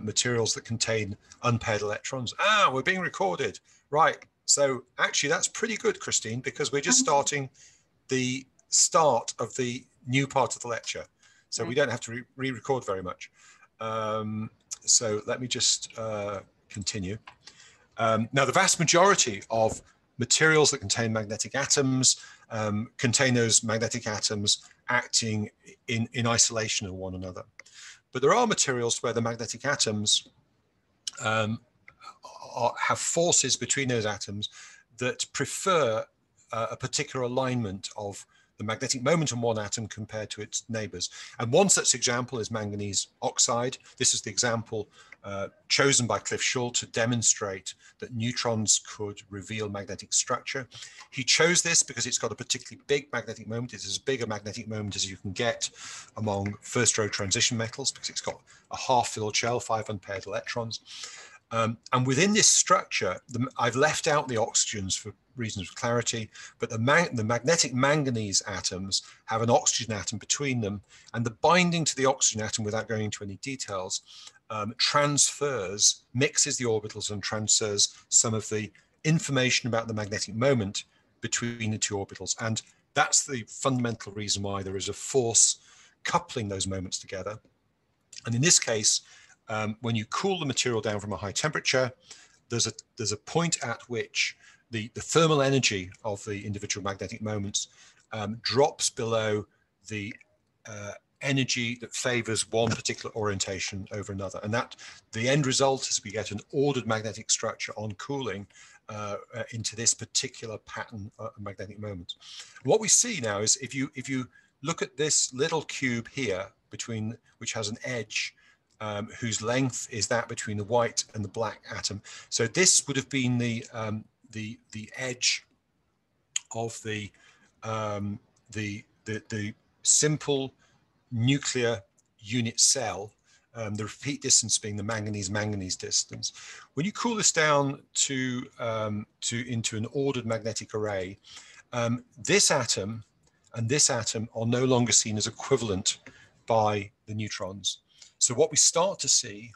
materials that contain unpaired electrons. Ah, we're being recorded. Right. So actually, that's pretty good, Christine, because we're just starting the start of the new part of the lecture. So we don't have to re-record very much. So let me just continue. Now, the vast majority of materials that contain magnetic atoms contain those magnetic atoms acting in isolation of one another. But there are materials where the magnetic atoms have forces between those atoms that prefer a particular alignment of the magnetic moment on one atom compared to its neighbors. And one such example is manganese oxide. This is the example chosen by Cliff Shull to demonstrate that neutrons could reveal magnetic structure. He chose this because it's got a particularly big magnetic moment. It's as big a magnetic moment as you can get among first row transition metals because it's got a half-filled shell, 5 unpaired electrons. And within this structure, I've left out the oxygens for reasons of clarity, but the magnetic manganese atoms have an oxygen atom between them, and the binding to the oxygen atom, without going into any details, mixes the orbitals and transfers some of the information about the magnetic moment between the two orbitals. And that's the fundamental reason why there is a force coupling those moments together. And in this case, when you cool the material down from a high temperature, there's a point at which the thermal energy of the individual magnetic moments drops below the energy that favors one particular orientation over another. And that the end result is we get an ordered magnetic structure on cooling into this particular pattern of magnetic moments. What we see now is if you look at this little cube here, which has an edge, whose length is that between the white and the black atom. So this would have been the edge of the simple nuclear unit cell, the repeat distance being the manganese-manganese distance. When you cool this down into an ordered magnetic array, this atom and this atom are no longer seen as equivalent by the neutrons. So what we start to see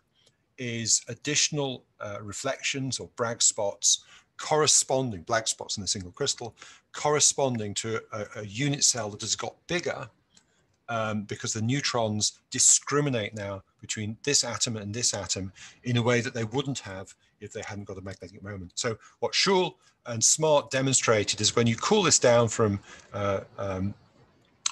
is additional reflections or Bragg spots corresponding, black spots in a single crystal, corresponding to a unit cell that has got bigger because the neutrons discriminate now between this atom and this atom in a way that they wouldn't have if they hadn't got a magnetic moment. So what Shull and Smart demonstrated is when you cool this down from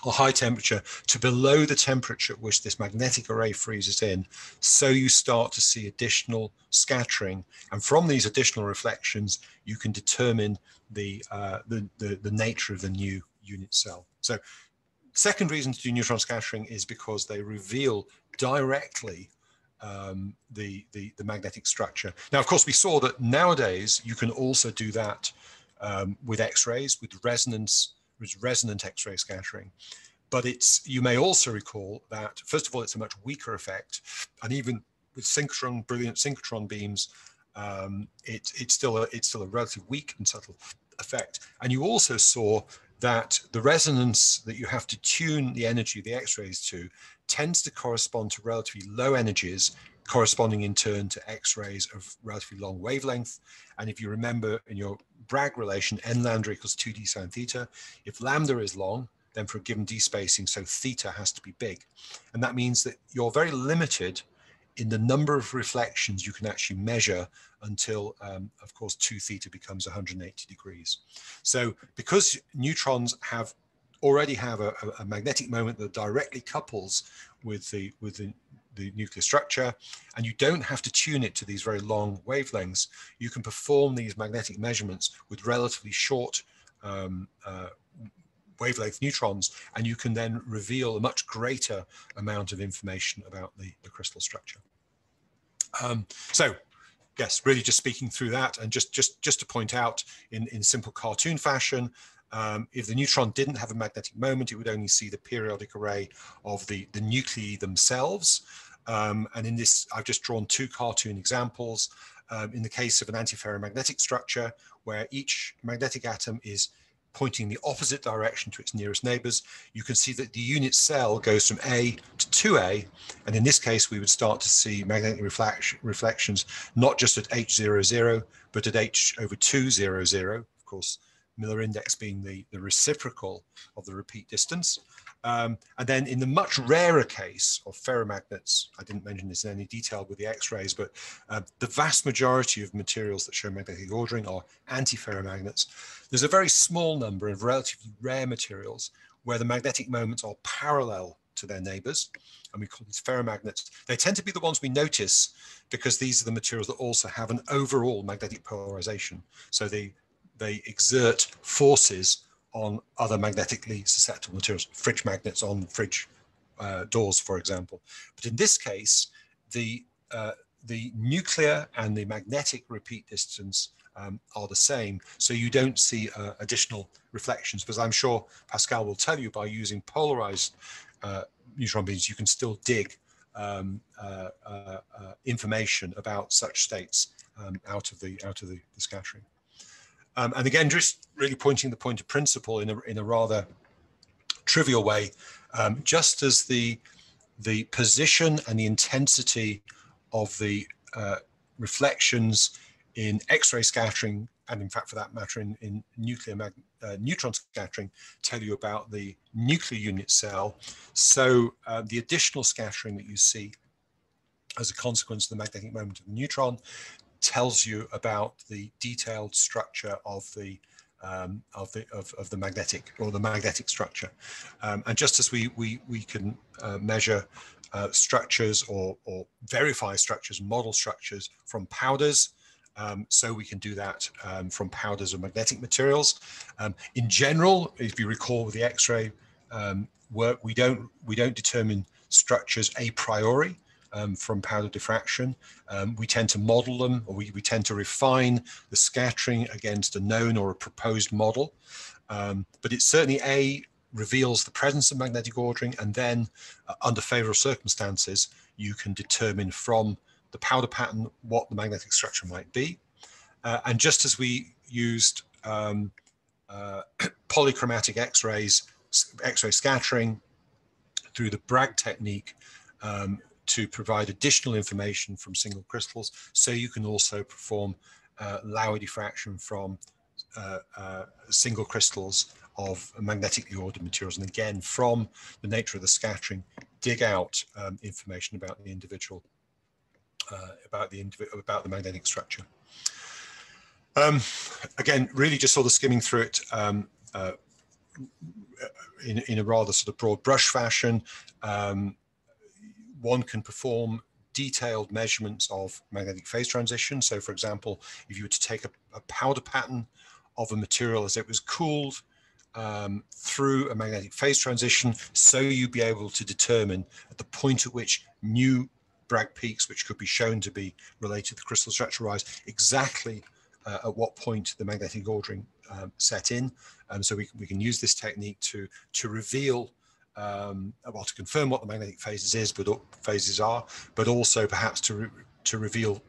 a high temperature to below the temperature at which this magnetic array freezes in, so you start to see additional scattering, and from these additional reflections you can determine the nature of the new unit cell. So second reason to do neutron scattering is because they reveal directly the magnetic structure. Now, of course, we saw that nowadays you can also do that with X-rays, with resonant X-ray scattering, but you may also recall that, first of all, it's a much weaker effect, and even with synchrotron, brilliant synchrotron beams, it's still a relatively weak and subtle effect. And you also saw that the resonance that you have to tune the energy of the X-rays to tends to correspond to relatively low energies, corresponding in turn to X-rays of relatively long wavelength. And if you remember in your Bragg relation, n lambda equals 2d sine theta, if lambda is long, then for a given d spacing, so theta has to be big. And that means that you're very limited in the number of reflections you can actually measure until, of course, 2 theta becomes 180 degrees. So because neutrons already have a magnetic moment that directly couples with the nuclear structure, and you don't have to tune it to these very long wavelengths, you can perform these magnetic measurements with relatively short wavelength neutrons, and you can then reveal a much greater amount of information about the crystal structure. So yes, really just speaking through that, and just to point out in simple cartoon fashion, if the neutron didn't have a magnetic moment, it would only see the periodic array of the nuclei themselves. And in this, I've just drawn 2 cartoon examples. In the case of an antiferromagnetic structure, where each magnetic atom is pointing the opposite direction to its nearest neighbors, you can see that the unit cell goes from A to 2A. And in this case, we would start to see magnetic reflections, not just at H00, but at H/200, of course, Miller index being the reciprocal of the repeat distance. And then in the much rarer case of ferromagnets, I didn't mention this in any detail with the X-rays, but the vast majority of materials that show magnetic ordering are anti-ferromagnets. There's a very small number of relatively rare materials where the magnetic moments are parallel to their neighbors, and we call these ferromagnets. They tend to be the ones we notice because these are the materials that also have an overall magnetic polarization. So they exert forces on other magnetically susceptible materials, fridge magnets on fridge doors, for example. But in this case, the nuclear and the magnetic repeat distance are the same, so you don't see additional reflections. Because I'm sure Pascal will tell you, by using polarized neutron beams, you can still dig information about such states out of the scattering. And again, just really pointing the point of principle in a rather trivial way, just as the position and the intensity of the reflections in X-ray scattering, and in fact, for that matter, in nuclear neutron scattering, tell you about the nuclear unit cell, so the additional scattering that you see as a consequence of the magnetic moment of the neutron tells you about the detailed structure of the magnetic, or the magnetic structure. And just as we can measure structures or verify structures, model structures from powders, so we can do that from powders of magnetic materials. In general, if you recall with the X-ray work, we don't determine structures a priori. From powder diffraction. We tend to model them, or we tend to refine the scattering against a known or a proposed model. But it certainly, A, reveals the presence of magnetic ordering, and then under favorable circumstances, you can determine from the powder pattern what the magnetic structure might be. And just as we used polychromatic X-ray scattering through the Bragg technique, to provide additional information from single crystals, so you can also perform Lowy diffraction from single crystals of magnetically ordered materials. And again, from the nature of the scattering, dig out information about the individual, about the magnetic structure. Again, really just sort of skimming through it in a rather sort of broad brush fashion. One can perform detailed measurements of magnetic phase transition. So for example, if you were to take a powder pattern of a material as it was cooled through a magnetic phase transition, so you'd be able to determine at the point at which new Bragg peaks, which could be shown to be related to the crystal structure, rise, exactly at what point the magnetic ordering set in. So we can use this technique to reveal well, to confirm what the magnetic phases are, but also perhaps to reveal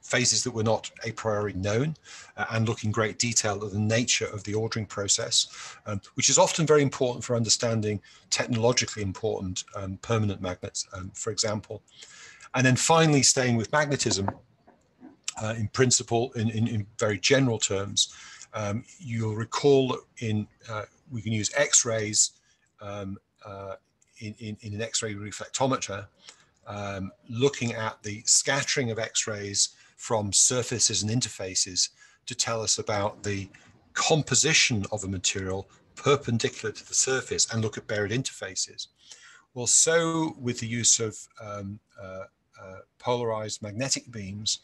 phases that were not a priori known, and look in great detail at the nature of the ordering process, which is often very important for understanding technologically important permanent magnets, for example. And then finally, staying with magnetism, in principle, in very general terms, you'll recall that we can use X-rays in an X-ray reflectometer, looking at the scattering of X-rays from surfaces and interfaces to tell us about the composition of a material perpendicular to the surface, and look at buried interfaces. Well, so with the use of polarized magnetic beams,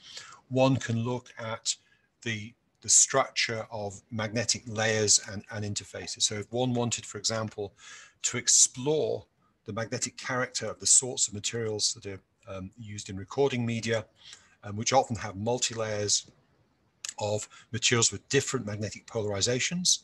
one can look at the structure of magnetic layers and interfaces. So if one wanted, for example, to explore the magnetic character of the sorts of materials that are used in recording media, which often have multi-layers of materials with different magnetic polarizations,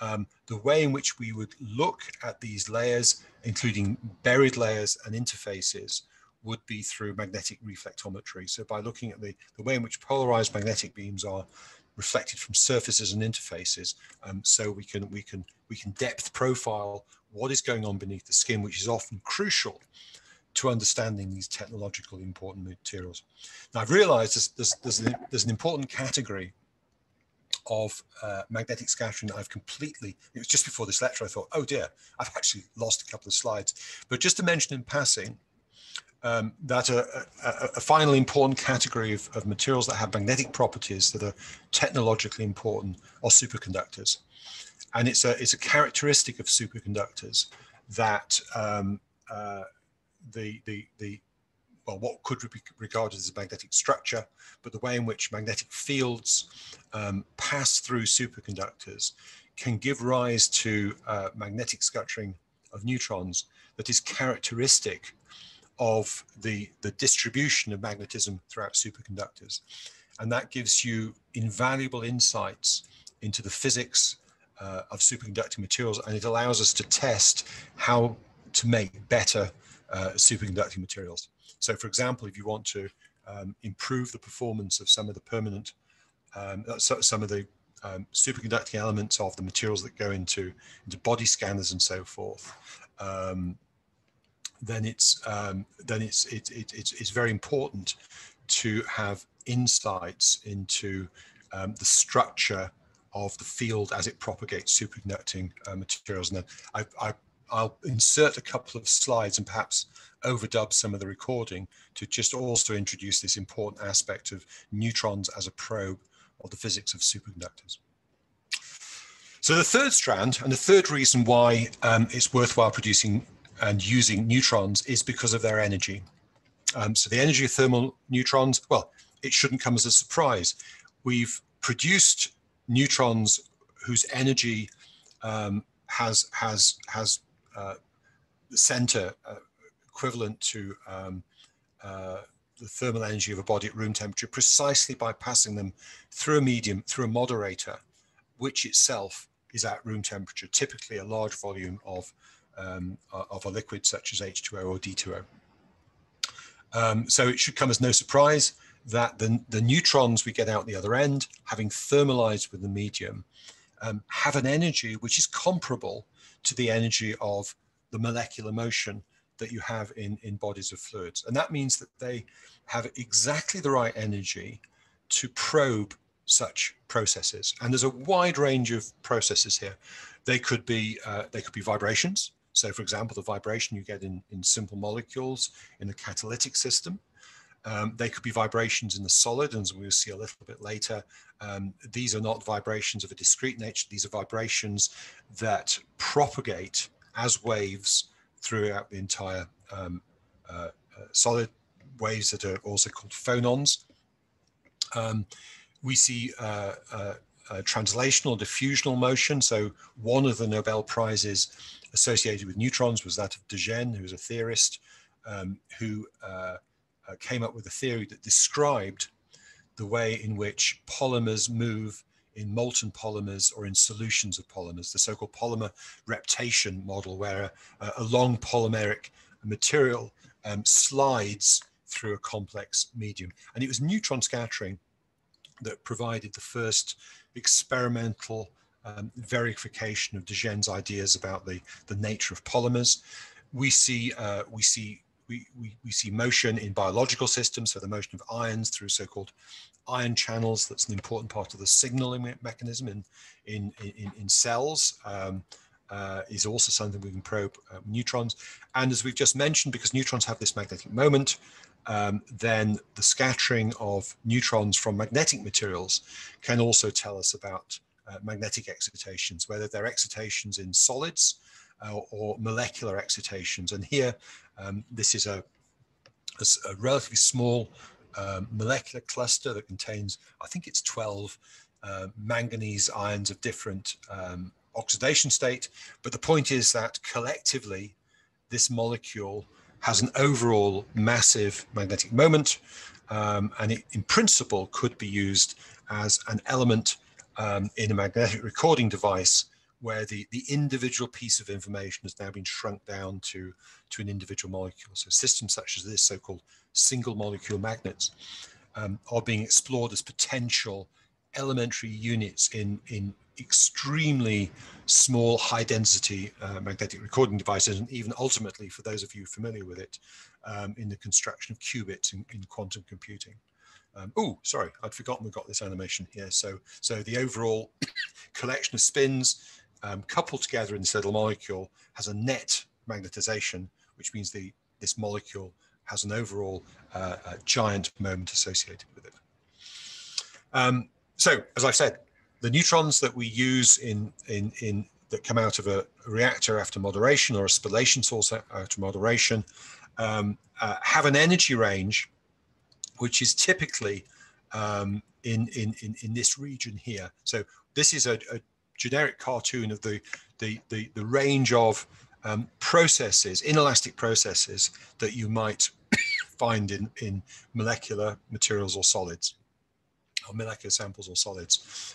the way in which we would look at these layers, including buried layers and interfaces, would be through magnetic reflectometry. So by looking at the way in which polarized magnetic beams are reflected from surfaces and interfaces, so we can depth profile what is going on beneath the skin, which is often crucial to understanding these technologically important materials. Now, I've realized there's an important category of magnetic scattering that I've completely, it was just before this lecture, I thought, oh dear, I've actually lost a couple of slides. But just to mention in passing, that a finally important category of materials that have magnetic properties that are technologically important are superconductors. And it's a characteristic of superconductors that well, what could be regarded as a magnetic structure, but the way in which magnetic fields pass through superconductors can give rise to magnetic scattering of neutrons that is characteristic of the distribution of magnetism throughout superconductors. And that gives you invaluable insights into the physics of superconducting materials, and it allows us to test how to make better superconducting materials. So, for example, if you want to improve the performance of some of the permanent, some of the superconducting elements of the materials that go into body scanners and so forth, then it's very important to have insights into the structure of the field as it propagates superconducting materials. And I'll insert a couple of slides and perhaps overdub some of the recording to just also introduce this important aspect of neutrons as a probe of the physics of superconductors. So the third strand and the third reason why it's worthwhile producing and using neutrons is because of their energy. So the energy of thermal neutrons, well, it shouldn't come as a surprise. We've produced neutrons whose energy has the center equivalent to the thermal energy of a body at room temperature, precisely by passing them through a medium, through a moderator, which itself is at room temperature, typically a large volume of a liquid such as H2O or D2O. So it should come as no surprise that the neutrons we get out the other end, having thermalized with the medium, have an energy which is comparable to the energy of the molecular motion that you have in bodies of fluids. And that means that they have exactly the right energy to probe such processes. And there's a wide range of processes here. They could be vibrations. So, for example, the vibration you get in simple molecules in the catalytic system. They could be vibrations in the solid, and as we'll see a little bit later, these are not vibrations of a discrete nature. These are vibrations that propagate as waves throughout the entire solid, waves that are also called phonons. We see translational, diffusional motion. So one of the Nobel Prizes associated with neutrons was that of De Gennes, who was a theorist who came up with a theory that described the way in which polymers move in molten polymers or in solutions of polymers, the so-called polymer reptation model, where a long polymeric material slides through a complex medium. And it was neutron scattering that provided the first experimental verification of De Gennes' ideas about the nature of polymers. We see motion in biological systems, so the motion of ions through so-called ion channels. That's an important part of the signaling mechanism in cells, is also something we can probe neutrons. And as we've just mentioned, because neutrons have this magnetic moment, then the scattering of neutrons from magnetic materials can also tell us about magnetic excitations, whether they're excitations in solids or molecular excitations. And here, this is a relatively small molecular cluster that contains, I think it's 12 manganese ions of different oxidation state. But the point is that collectively, this molecule has an overall massive magnetic moment, and it in principle could be used as an element in a magnetic recording device, where the individual piece of information has now been shrunk down to an individual molecule. So systems such as this, so-called single molecule magnets, are being explored as potential elementary units in extremely small, high density magnetic recording devices, and even ultimately, for those of you familiar with it, in the construction of qubits in quantum computing. Oh, sorry, I'd forgotten we've got this animation here. So the overall collection of spins coupled together in this little molecule has a net magnetization, which means this molecule has an overall giant moment associated with it. So, as I've said, the neutrons that we use that come out of a reactor after moderation, or a spallation source after moderation, have an energy range which is typically in this region here. So this is a generic cartoon of the range of processes, inelastic processes, that you might find in molecular materials or solids, or molecular samples or solids,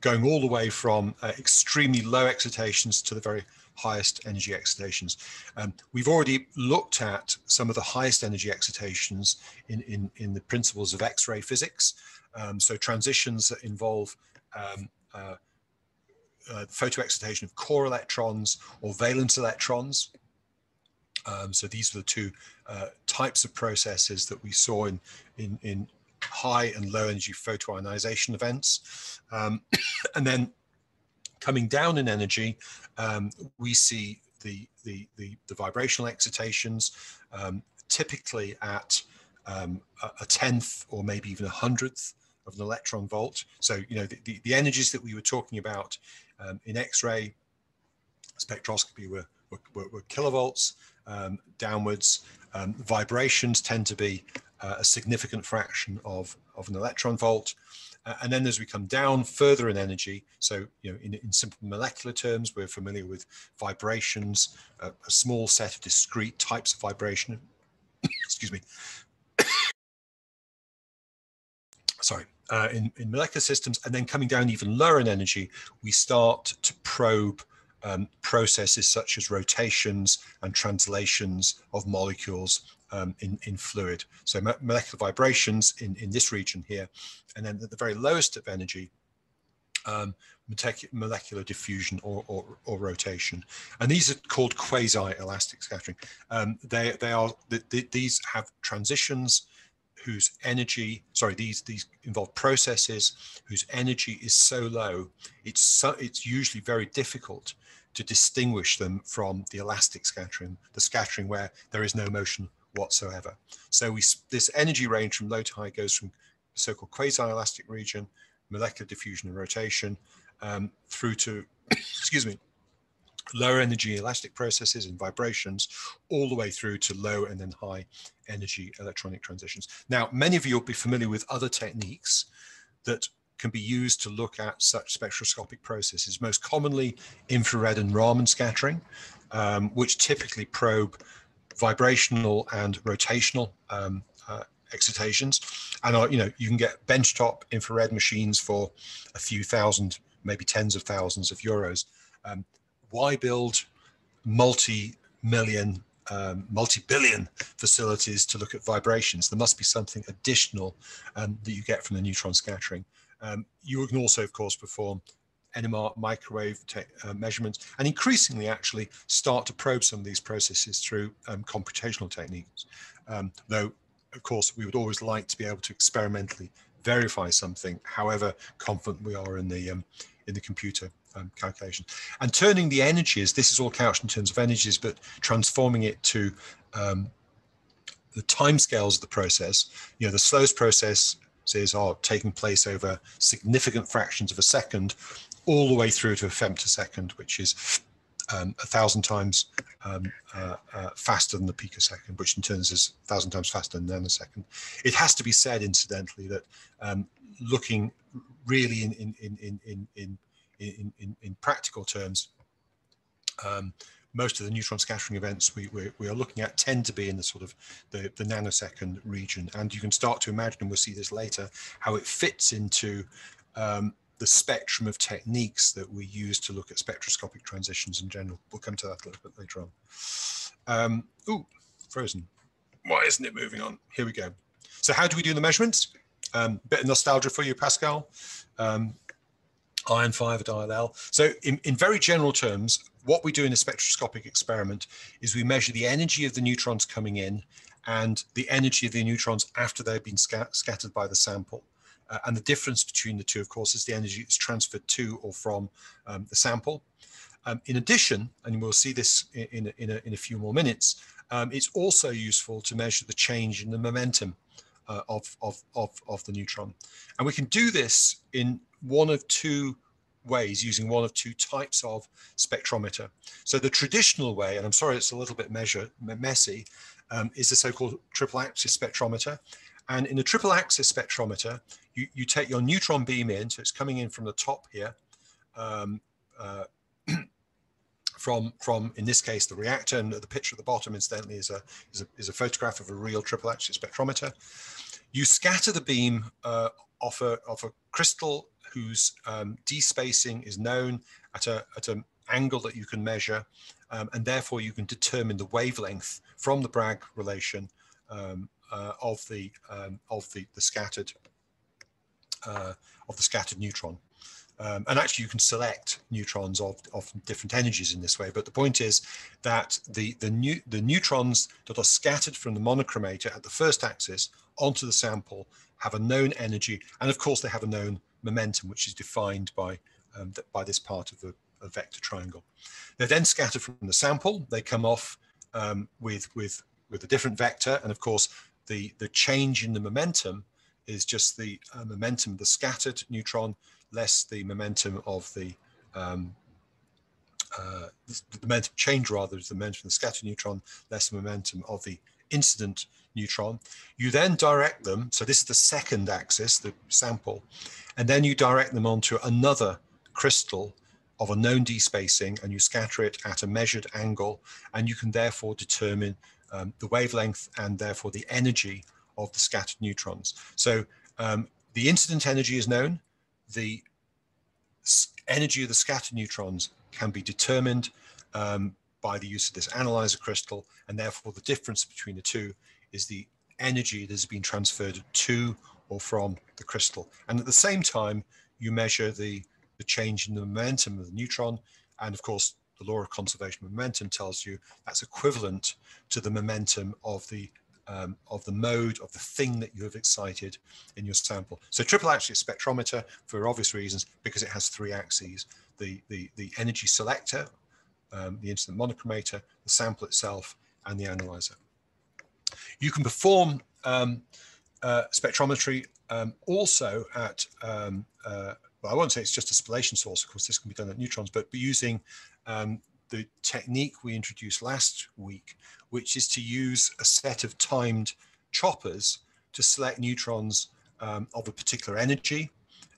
going all the way from extremely low excitations to the very highest energy excitations. We've already looked at some of the highest energy excitations in the principles of X-ray physics. So transitions that involve photoexcitation of core electrons or valence electrons. So these were the two types of processes that we saw in high and low energy photoionization events. And then coming down in energy, we see the vibrational excitations, typically at a tenth or maybe even a hundredth of an electron volt. So, you know, the energies that we were talking about in X-ray spectroscopy were kilovolts downwards. Vibrations tend to be a significant fraction of an electron volt. And then as we come down further in energy, so, you know, in simple molecular terms, we're familiar with vibrations, a small set of discrete types of vibration. Excuse me. Sorry. In molecular systems, and then coming down even lower in energy, we start to probe processes such as rotations and translations of molecules in fluid. So molecular vibrations in this region here, and then at the very lowest of energy, molecular diffusion or rotation. And these are called quasi-elastic scattering. These have transitions whose energy, sorry, these involve processes whose energy is so low, it's usually very difficult to distinguish them from the elastic scattering, the scattering where there is no motion whatsoever. So this energy range from low to high goes from the so-called quasi-elastic region, molecular diffusion and rotation, through to, excuse me, lower energy elastic processes and vibrations, all the way through to low and then high energy electronic transitions. Now, many of you will be familiar with other techniques that can be used to look at such spectroscopic processes, most commonly infrared and Raman scattering, which typically probe vibrational and rotational excitations. And you know, you can get benchtop infrared machines for a few thousand, maybe tens of thousands of euros. Why build multi-million, multi-billion facilities to look at vibrations? There must be something additional that you get from the neutron scattering. You can also, of course, perform NMR microwave measurements, and increasingly actually start to probe some of these processes through computational techniques. Though, of course, we would always like to be able to experimentally verify something, however confident we are in the computer calculation. And turning the energies, this is all couched in terms of energies, but transforming it to the timescales of the process. You know, the slowest processes are taking place over significant fractions of a second, all the way through to a femtosecond, which is 1,000 times faster than the picosecond, which in turn is 1,000 times faster than the nanosecond. It has to be said, incidentally, that looking really in practical terms, most of the neutron scattering events we are looking at tend to be in the sort of the nanosecond region, and you can start to imagine, and we'll see this later, how it fits into the spectrum of techniques that we use to look at spectroscopic transitions in general. We'll come to that a little bit later on. Ooh, frozen. Why isn't it moving on? Here we go. So how do we do the measurements? Bit of nostalgia for you, Pascal. Iron 5 at ILL. So in very general terms, what we do in a spectroscopic experiment is we measure the energy of the neutrons coming in and the energy of the neutrons after they've been scattered by the sample. And the difference between the two, of course, is the energy that's transferred to or from the sample. In addition, and we'll see this in a few more minutes, it's also useful to measure the change in the momentum of the neutron. And we can do this in one of two ways using one of two types of spectrometer. So the traditional way, and I'm sorry it's a little bit messy, is the so-called triple axis spectrometer. And in the triple axis spectrometer, you take your neutron beam in, so it's coming in from the top here, from in this case the reactor, and the picture at the bottom incidentally is a photograph of a real triple axis spectrometer. You scatter the beam off a crystal whose despacing is known at an angle that you can measure, and therefore you can determine the wavelength from the Bragg relation of the scattered neutron. And actually, you can select neutrons of different energies in this way. But the point is that the neutrons that are scattered from the monochromator at the first axis onto the sample have a known energy, and of course they have a known momentum, which is defined by this part of a vector triangle. They're then scattered from the sample. They come off with a different vector, and of course the change in the momentum is just the momentum of the scattered neutron less the momentum of the momentum change, rather, is the momentum of the scattered neutron less the momentum of the incident neutron. You then direct them, so this is the second axis, the sample, and then you direct them onto another crystal of a known despacing, and you scatter it at a measured angle, and you can therefore determine the wavelength and therefore the energy of the scattered neutrons. So the incident energy is known, the energy of the scattered neutrons can be determined by the use of this analyzer crystal, and therefore the difference between the two is the energy that has been transferred to or from the crystal. And at the same time, you measure the change in the momentum of the neutron, and of course, the law of conservation of momentum tells you that's equivalent to the momentum of the mode of the thing that you have excited in your sample. So triple axis spectrometer, for obvious reasons, because it has three axes: the energy selector, the incident monochromator, the sample itself, and the analyzer. You can perform spectrometry also at well, I won't say it's just a spallation source. Of course, this can be done at neutrons, but using the technique we introduced last week, which is to use a set of timed choppers to select neutrons of a particular energy,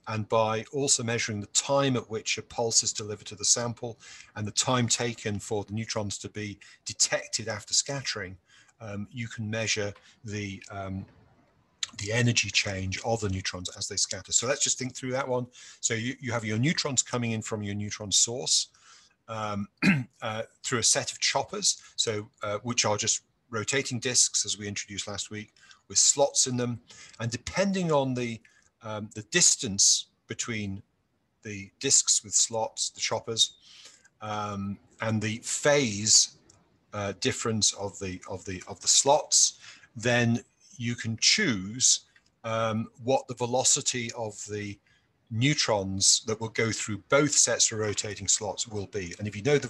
and by also measuring the time at which a pulse is delivered to the sample and the time taken for the neutrons to be detected after scattering, you can measure the energy change of the neutrons as they scatter. So let's just think through that one. So you have your neutrons coming in from your neutron source, through a set of choppers, so which are just rotating discs, as we introduced last week, with slots in them, and depending on the distance between the discs with slots, the choppers, and the phase difference of the slots, then you can choose what the velocity of the neutrons that will go through both sets of rotating slots will be. And if you know the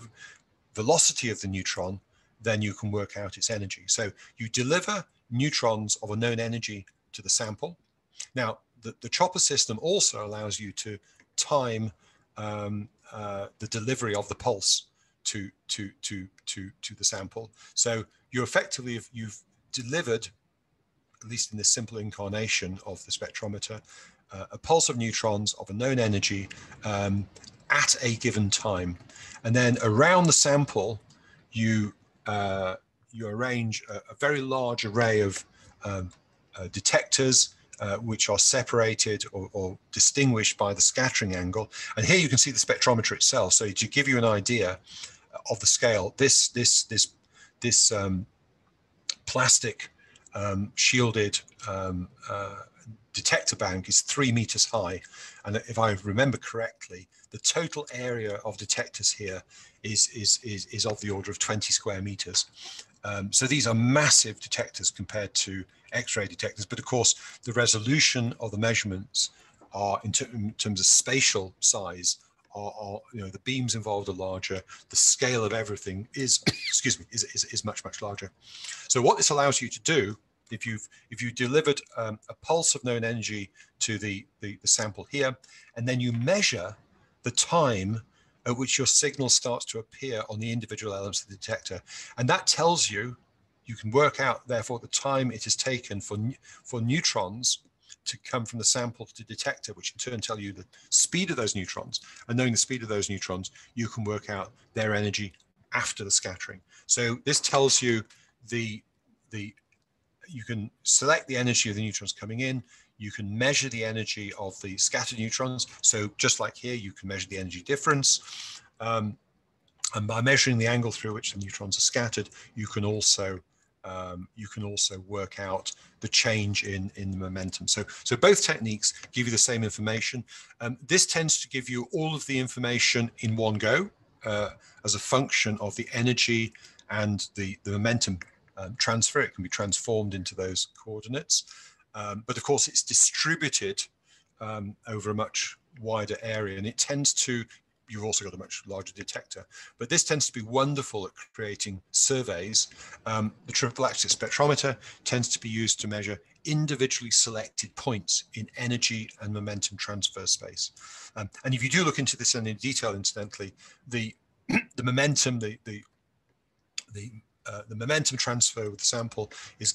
velocity of the neutron, then you can work out its energy. So you deliver neutrons of a known energy to the sample. Now, the chopper system also allows you to time the delivery of the pulse to the sample. So you effectively, if you've delivered, at least in this simple incarnation of the spectrometer, a pulse of neutrons of a known energy at a given time, and then around the sample, you arrange a very large array of detectors, which are separated or distinguished by the scattering angle. And here you can see the spectrometer itself. So to give you an idea of the scale, this plastic shielded detector bank is 3 meters high. And if I remember correctly, the total area of detectors here is of the order of 20 square meters. So these are massive detectors compared to X-ray detectors. But of course, the resolution of the measurements are in terms of spatial size, are you know, the beams involved are larger. The scale of everything is, excuse me, is much, much larger. So what this allows you to do, if you delivered a pulse of known energy to the sample here, and then you measure the time at which your signal starts to appear on the individual elements of the detector. And that tells you, you can work out, therefore, the time it has taken for neutrons to come from the sample to detector, which in turn tell you the speed of those neutrons. And knowing the speed of those neutrons, you can work out their energy after the scattering. So this tells you you can select the energy of the neutrons coming in. You can measure the energy of the scattered neutrons. So just like here, you can measure the energy difference. And by measuring the angle through which the neutrons are scattered, you can also work out the change in the momentum. So both techniques give you the same information. This tends to give you all of the information in one go as a function of the energy and the momentum transfer. It can be transformed into those coordinates. But of course, it's distributed over a much wider area, and it tends to, you've also got a much larger detector, but this tends to be wonderful at creating surveys. The triple axis spectrometer tends to be used to measure individually selected points in energy and momentum transfer space. And if you do look into this in detail, incidentally, the momentum, the momentum transfer with the sample is,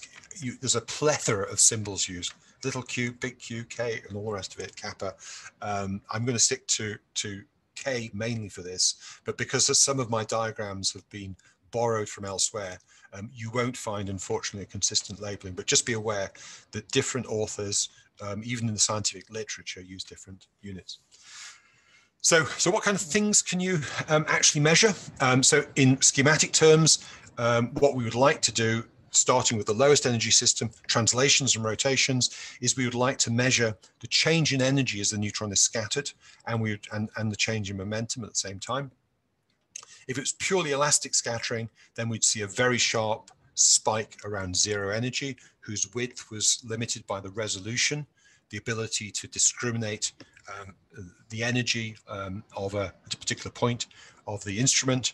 there's a plethora of symbols used, little q, big Q, K, and all the rest of it, kappa. I'm going to stick to K mainly for this, but because some of my diagrams have been borrowed from elsewhere, you won't find, unfortunately, a consistent labeling, but just be aware that different authors, even in the scientific literature, use different units. So what kind of things can you actually measure? So in schematic terms, what we would like to do, starting with the lowest energy system, translations and rotations, is we would like to measure the change in energy as the neutron is scattered, and the change in momentum at the same time. If it's purely elastic scattering, then we'd see a very sharp spike around zero energy, whose width was limited by the resolution, the ability to discriminate the energy of a particular point of the instrument.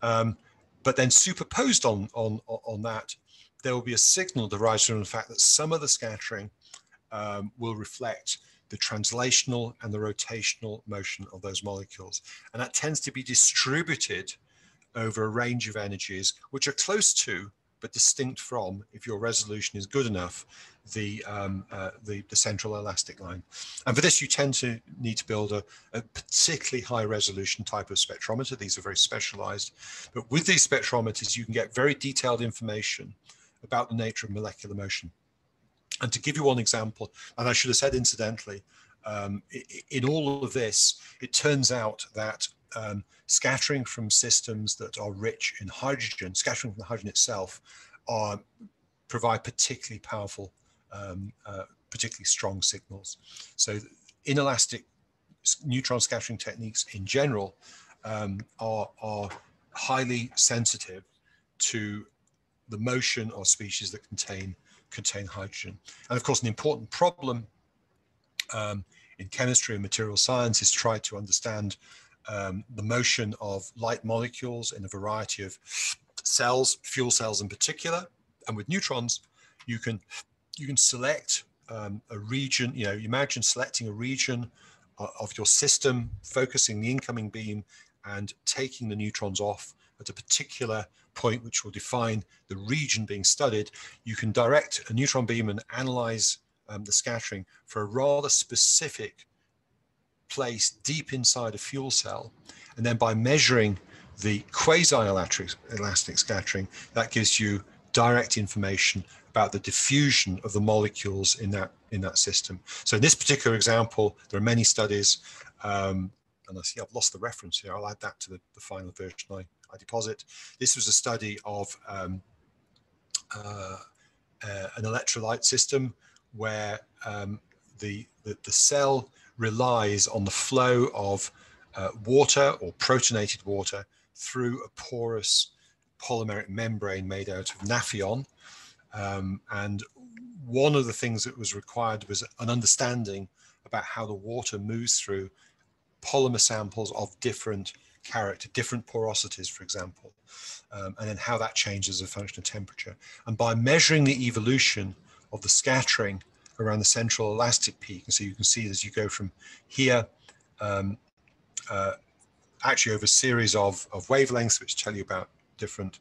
But then superposed on that, there will be a signal derived from the fact that some of the scattering will reflect the translational and the rotational motion of those molecules. And that tends to be distributed over a range of energies, which are close to, but distinct from, if your resolution is good enough, the central elastic line. And for this, you tend to need to build a particularly high resolution type of spectrometer. These are very specialized, but with these spectrometers, you can get very detailed information about the nature of molecular motion. And to give you one example, and I should have said incidentally, in all of this, it turns out that scattering from systems that are rich in hydrogen, scattering from the hydrogen itself, provide particularly powerful, particularly strong signals. So inelastic neutron scattering techniques in general are highly sensitive to the motion of species that contain hydrogen. And of course, an important problem in chemistry and material science is try to understand the motion of light molecules in a variety of cells, fuel cells in particular, and with neutrons, you can select a region. You know, imagine selecting a region of your system, focusing the incoming beam, and taking the neutrons off at a particular point, which will define the region being studied. You can direct a neutron beam and analyze the scattering for a rather specific place deep inside a fuel cell, and then by measuring the quasi-elastic scattering, that gives you direct information about the diffusion of the molecules in that system. So in this particular example, there are many studies, and I see I've lost the reference here. I'll add that to the final version I deposit. This was a study of an electrolyte system where the cell relies on the flow of water or protonated water through a porous polymeric membrane made out of nafion. And one of the things that was required was an understanding about how the water moves through polymer samples of different character, different porosities, for example, and then how that changes as a function of temperature. And by measuring the evolution of the scattering around the central elastic peak, and so you can see as you go from here, actually over a series of wavelengths, which tell you about different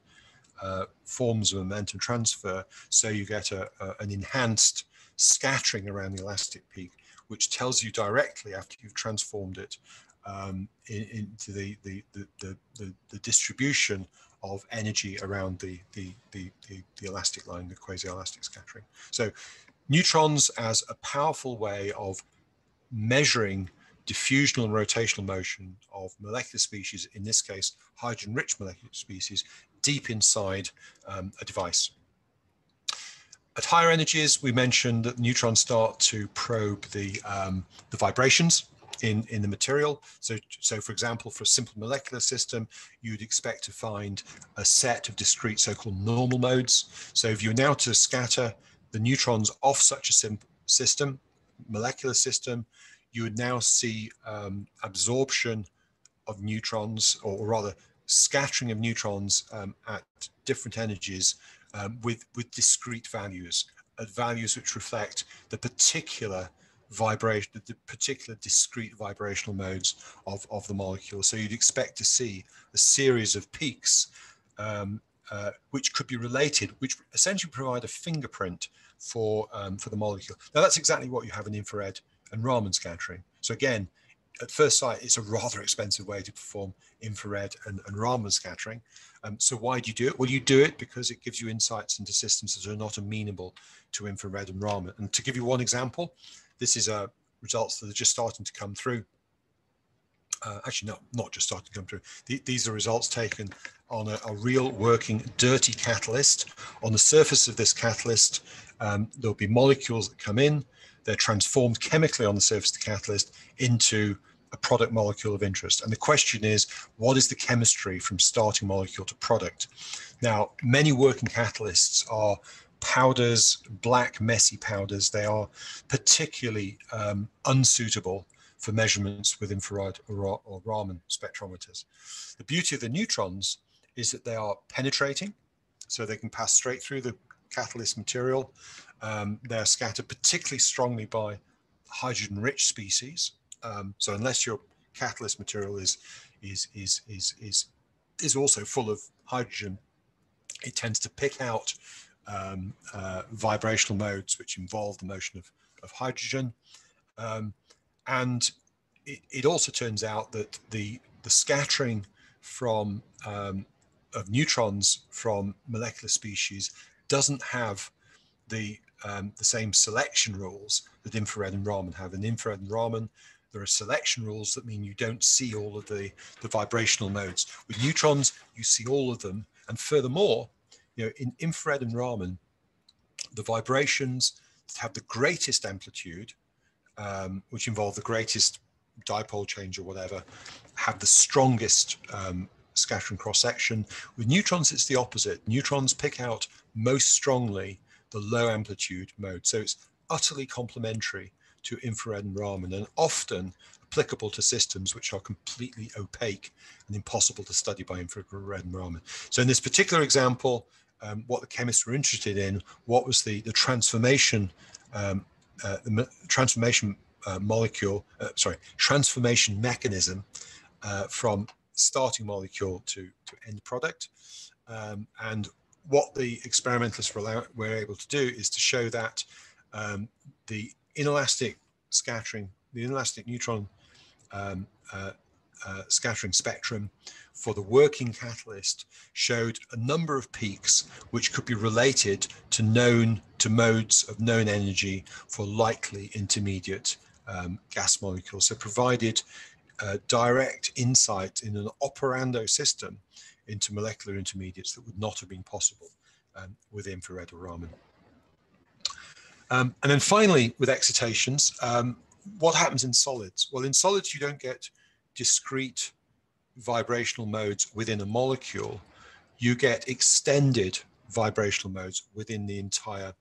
forms of momentum transfer, so you get an enhanced scattering around the elastic peak, which tells you directly after you've transformed it into the distribution of energy around the elastic line, the quasi-elastic scattering. So neutrons as a powerful way of measuring diffusional and rotational motion of molecular species, in this case, hydrogen-rich molecular species, deep inside a device. At higher energies, we mentioned that neutrons start to probe the vibrations in the material. So for example, for a simple molecular system, you'd expect to find a set of discrete so-called normal modes. So if you were now to scatter the neutrons off such a system, molecular system, you would now see absorption of neutrons, or rather scattering of neutrons at different energies with discrete values, at values which reflect the particular vibration, the particular discrete vibrational modes of the molecule. So you'd expect to see a series of peaks which could be related, which essentially provide a fingerprint for the molecule. Now that's exactly what you have in infrared and Raman scattering. So again, at first sight, it's a rather expensive way to perform infrared and Raman scattering. So why do you do it? Well, you do it because it gives you insights into systems that are not amenable to infrared and Raman. And to give you one example, this is results that are just starting to come through. Actually, no, not just starting to come through. These are results taken on a real working dirty catalyst. On the surface of this catalyst, there'll be molecules that come in. They're transformed chemically on the surface of the catalyst into a product molecule of interest. And the question is, what is the chemistry from starting molecule to product? Now, many working catalysts are powders, black, messy powders. They are particularly unsuitable for measurements with infrared or Raman spectrometers. The beauty of the neutrons is that they are penetrating, so they can pass straight through the catalyst material. They're scattered particularly strongly by hydrogen-rich species. So unless your catalyst material is also full of hydrogen, it tends to pick out vibrational modes which involve the motion of hydrogen. And it also turns out that the scattering from of neutrons from molecular species doesn't have the same selection rules that infrared and Raman have. In infrared and Raman, there are selection rules that mean you don't see all of the vibrational modes. With neutrons, you see all of them. And furthermore, you know, in infrared and Raman, the vibrations that have the greatest amplitude, which involve the greatest dipole change or whatever, have the strongest scattering cross-section. With neutrons, it's the opposite. Neutrons pick out most strongly the low amplitude mode. So it's utterly complementary to infrared and Raman, and often applicable to systems which are completely opaque and impossible to study by infrared and Raman. So in this particular example, what the chemists were interested in, what was the transformation mechanism from starting molecule to end product. And what the experimentalists were able to do is to show that the inelastic scattering, the inelastic neutron scattering spectrum for the working catalyst showed a number of peaks which could be related to modes of known energy for likely intermediate gas molecules. So provided direct insight in an operando system into molecular intermediates that would not have been possible with infrared or Raman. And then finally, with excitations, what happens in solids? Well, in solids, you don't get discrete vibrational modes within a molecule. You get extended vibrational modes within the entire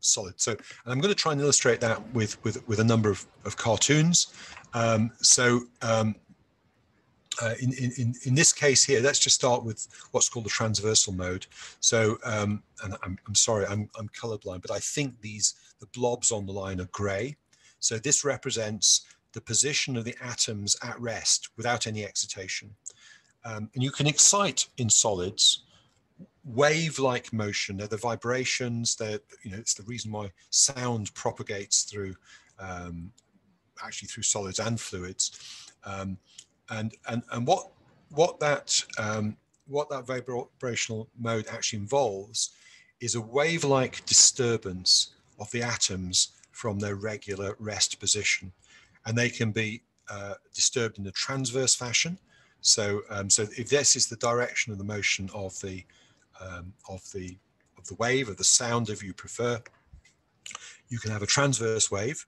solid. So, and I'm going to try and illustrate that with a number of cartoons. In this case here, let's just start with what's called the transversal mode. So, and I'm sorry, I'm colorblind, but I think the blobs on the line are gray. So this represents the position of the atoms at rest without any excitation. And you can excite in solids wave-like motion. They're the vibrations. They're, you know, it's the reason why sound propagates through, actually through solids and fluids. And what that vibrational mode actually involves is a wave-like disturbance of the atoms from their regular rest position, and they can be disturbed in a transverse fashion. So, so if this is the direction of the motion of the wave, of the sound, if you prefer, you can have a transverse wave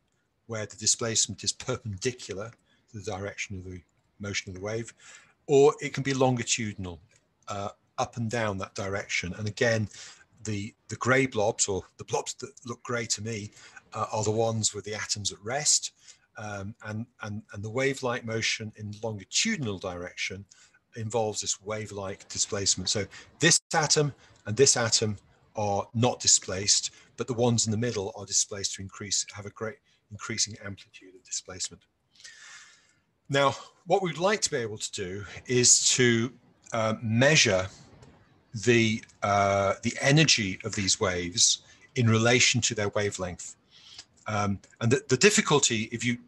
where the displacement is perpendicular to the direction of the motion of the wave, or it can be longitudinal, up and down that direction. And again, the grey blobs, or the blobs that look grey to me, are the ones with the atoms at rest, and the wave-like motion in longitudinal direction involves this wave-like displacement. So this atom and this atom are not displaced, but the ones in the middle are displaced to have a great increasing amplitude of displacement. Now, what we'd like to be able to do is to measure the energy of these waves in relation to their wavelength. And the difficulty, if you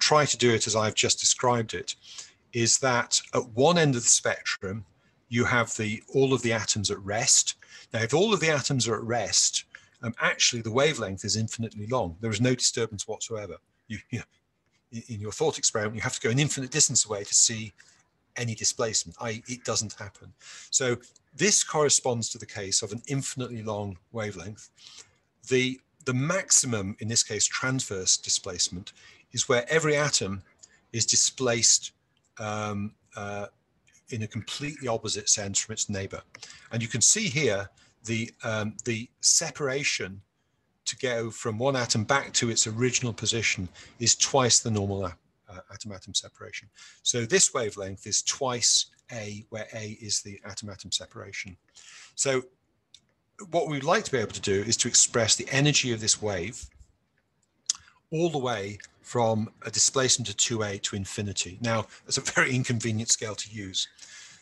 try to do it as I've just described it, is that at one end of the spectrum, you have all of the atoms at rest. Now, if all of the atoms are at rest, actually the wavelength is infinitely long. There is no disturbance whatsoever. In your thought experiment, you have to go an infinite distance away to see any displacement, i.e. it doesn't happen. So this corresponds to the case of an infinitely long wavelength. The maximum, in this case, transverse displacement, is where every atom is displaced in a completely opposite sense from its neighbor. And you can see here the separation to go from one atom back to its original position is twice the normal atom-atom separation. So this wavelength is twice A, where A is the atom-atom separation. So what we'd like to be able to do is to express the energy of this wave all the way from a displacement of 2A to infinity. Now, that's a very inconvenient scale to use.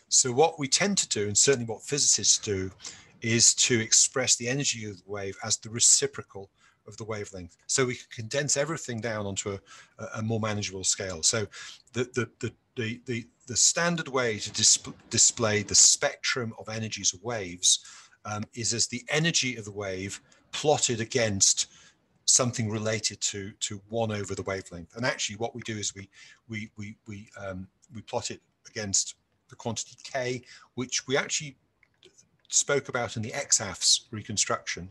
So what we tend to do, and certainly what physicists do, is to express the energy of the wave as the reciprocal of the wavelength. So we can condense everything down onto a more manageable scale. So the standard way to display the spectrum of energies of waves is as the energy of the wave plotted against something related to 1 over the wavelength. And actually what we do is we plot it against the quantity K, which we actually spoke about in the XAFS reconstruction,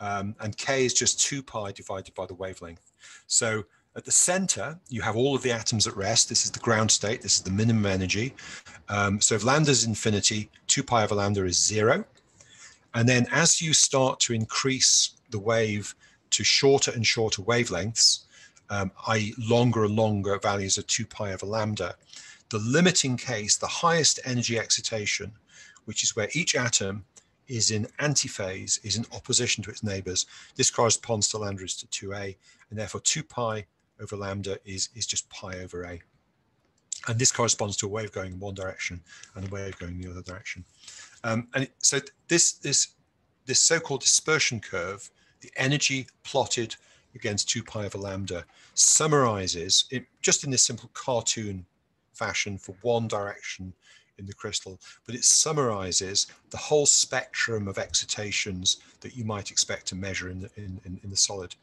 and K is just 2 pi divided by the wavelength. So at the center, you have all of the atoms at rest. This is the ground state. This is the minimum energy. So if lambda is infinity, 2 pi over lambda is 0. And then as you start to increase the wave to shorter and shorter wavelengths, i.e. longer and longer values of 2 pi over lambda, the limiting case, the highest energy excitation, which is where each atom is in antiphase, is in opposition to its neighbors. This corresponds to lambda is to 2a, and therefore 2 pi over lambda is just pi over a. And this corresponds to a wave going in one direction and a wave going in the other direction. And so this so-called dispersion curve, the energy plotted against 2 pi over lambda, summarizes it just in this simple cartoon fashion for one direction in the crystal, but it summarizes the whole spectrum of excitations that you might expect to measure in the solid.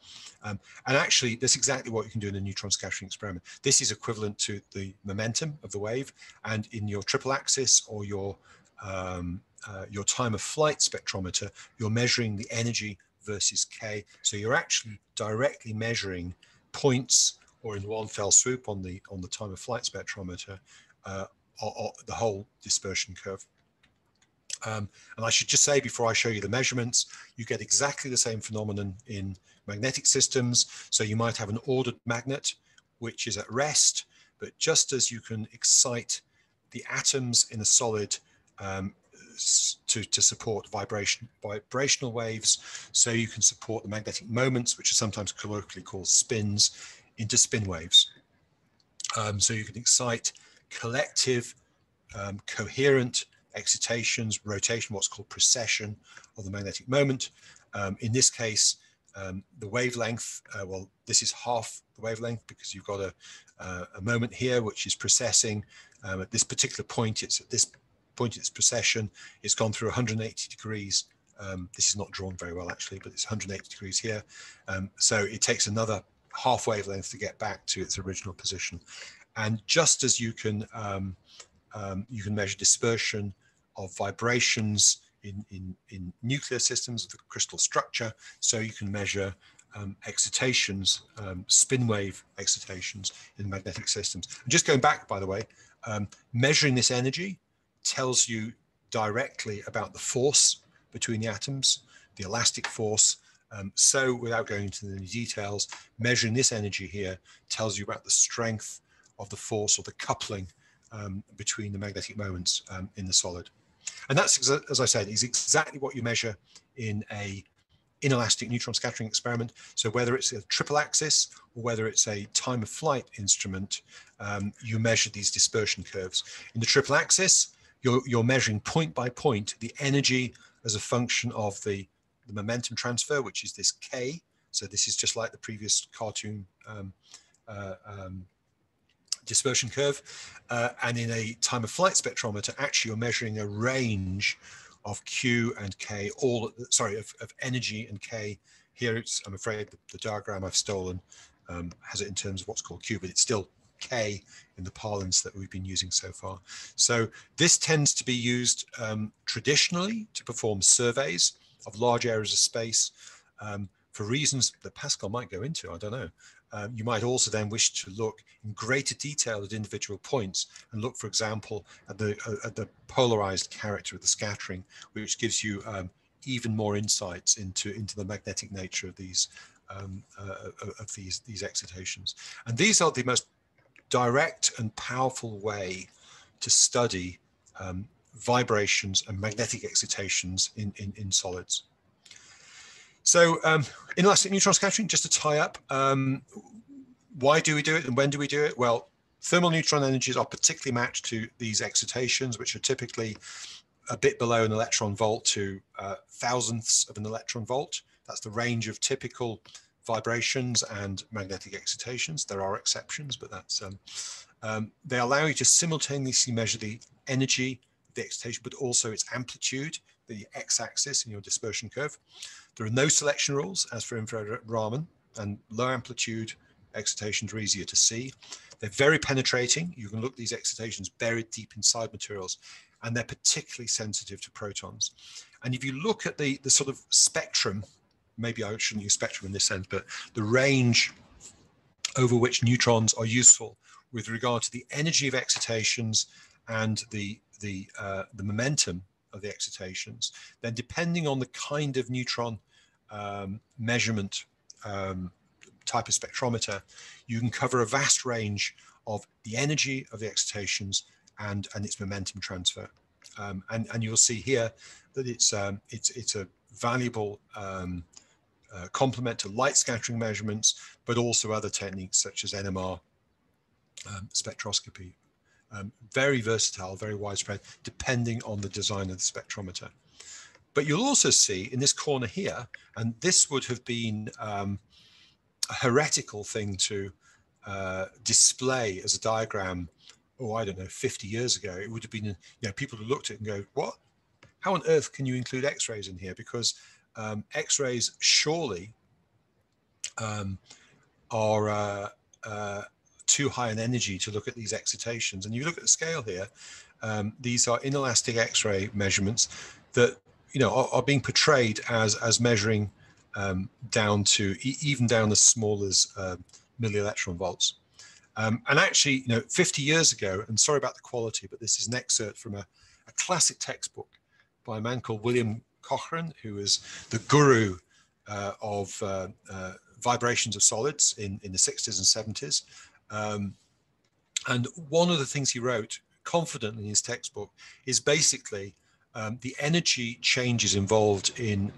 And actually, that's exactly what you can do in a neutron scattering experiment. This is equivalent to the momentum of the wave, and in your triple axis or your time of flight spectrometer, you're measuring the energy versus K. So you're actually directly measuring points, or in one fell swoop on the time of flight spectrometer, or the whole dispersion curve. And I should just say before I show you the measurements, you get exactly the same phenomenon in magnetic systems. So you might have an ordered magnet, which is at rest, but just as you can excite the atoms in a solid to support vibrational waves, so you can support the magnetic moments, which are sometimes colloquially called spins, into spin waves. So you can excite collective, coherent excitations, rotation, what's called precession of the magnetic moment. In this case, the wavelength, well, this is half the wavelength because you've got a moment here which is precessing. At this particular point, it's at this point, it's precession. It's gone through 180 degrees. This is not drawn very well actually, but it's 180 degrees here. So it takes another half wavelength to get back to its original position. And just as you can measure dispersion of vibrations in nuclear systems of the crystal structure, so you can measure excitations, spin wave excitations in magnetic systems. And just going back, by the way, measuring this energy tells you directly about the force between the atoms, the elastic force. So without going into any details, measuring this energy here tells you about the strength of the force or the coupling between the magnetic moments in the solid. And that's, as I said, is exactly what you measure in a inelastic neutron scattering experiment. So whether it's a triple axis or whether it's a time of flight instrument, you measure these dispersion curves. In the triple axis, you're measuring point by point the energy as a function of the momentum transfer, which is this K. So this is just like the previous cartoon dispersion curve. And in a time of flight spectrometer, actually you're measuring a range of Q and K, all, sorry, of energy and K. Here it's, I'm afraid the diagram I've stolen has it in terms of what's called Q, but it's still K in the parlance that we've been using so far. So this tends to be used traditionally to perform surveys of large areas of space for reasons that Pascal might go into, I don't know. You might also then wish to look in greater detail at individual points and look, for example, at the polarized character of the scattering, which gives you even more insights into the magnetic nature of these excitations. And these are the most direct and powerful way to study vibrations and magnetic excitations in solids. So inelastic neutron scattering, just to tie up, why do we do it and when do we do it? Well, thermal neutron energies are particularly matched to these excitations, which are typically a bit below an electron volt to thousandths of an electron volt. That's the range of typical vibrations and magnetic excitations. There are exceptions, but that's, they allow you to simultaneously measure the energy, the excitation, but also its amplitude, the x-axis in your dispersion curve. There are no selection rules as for infrared Raman, and low amplitude excitations are easier to see. They're very penetrating. You can look at these excitations buried deep inside materials, and they're particularly sensitive to protons. And if you look at the sort of spectrum, maybe I shouldn't use spectrum in this sense, but the range over which neutrons are useful with regard to the energy of excitations and the momentum of the excitations, then depending on the kind of neutron measurement type of spectrometer, you can cover a vast range of the energy of the excitations and its momentum transfer. And you'll see here that it's a valuable complement to light scattering measurements, but also other techniques such as NMR spectroscopy. Very versatile, very widespread, depending on the design of the spectrometer. But you'll also see in this corner here, and this would have been a heretical thing to display as a diagram, oh, I don't know, 50 years ago. It would have been, you know, people who looked at it and go, what? How on earth can you include X-rays in here? Because X-rays surely are... too high an energy to look at these excitations. And you look at the scale here, these are inelastic X-ray measurements that, you know, are being portrayed as measuring down to even down as small as millielectron volts. And actually, you know, 50 years ago, and sorry about the quality, but this is an excerpt from a classic textbook by a man called William Cochran, who is the guru of vibrations of solids in the 60s and 70s. And one of the things he wrote confidently in his textbook is basically the energy changes involved in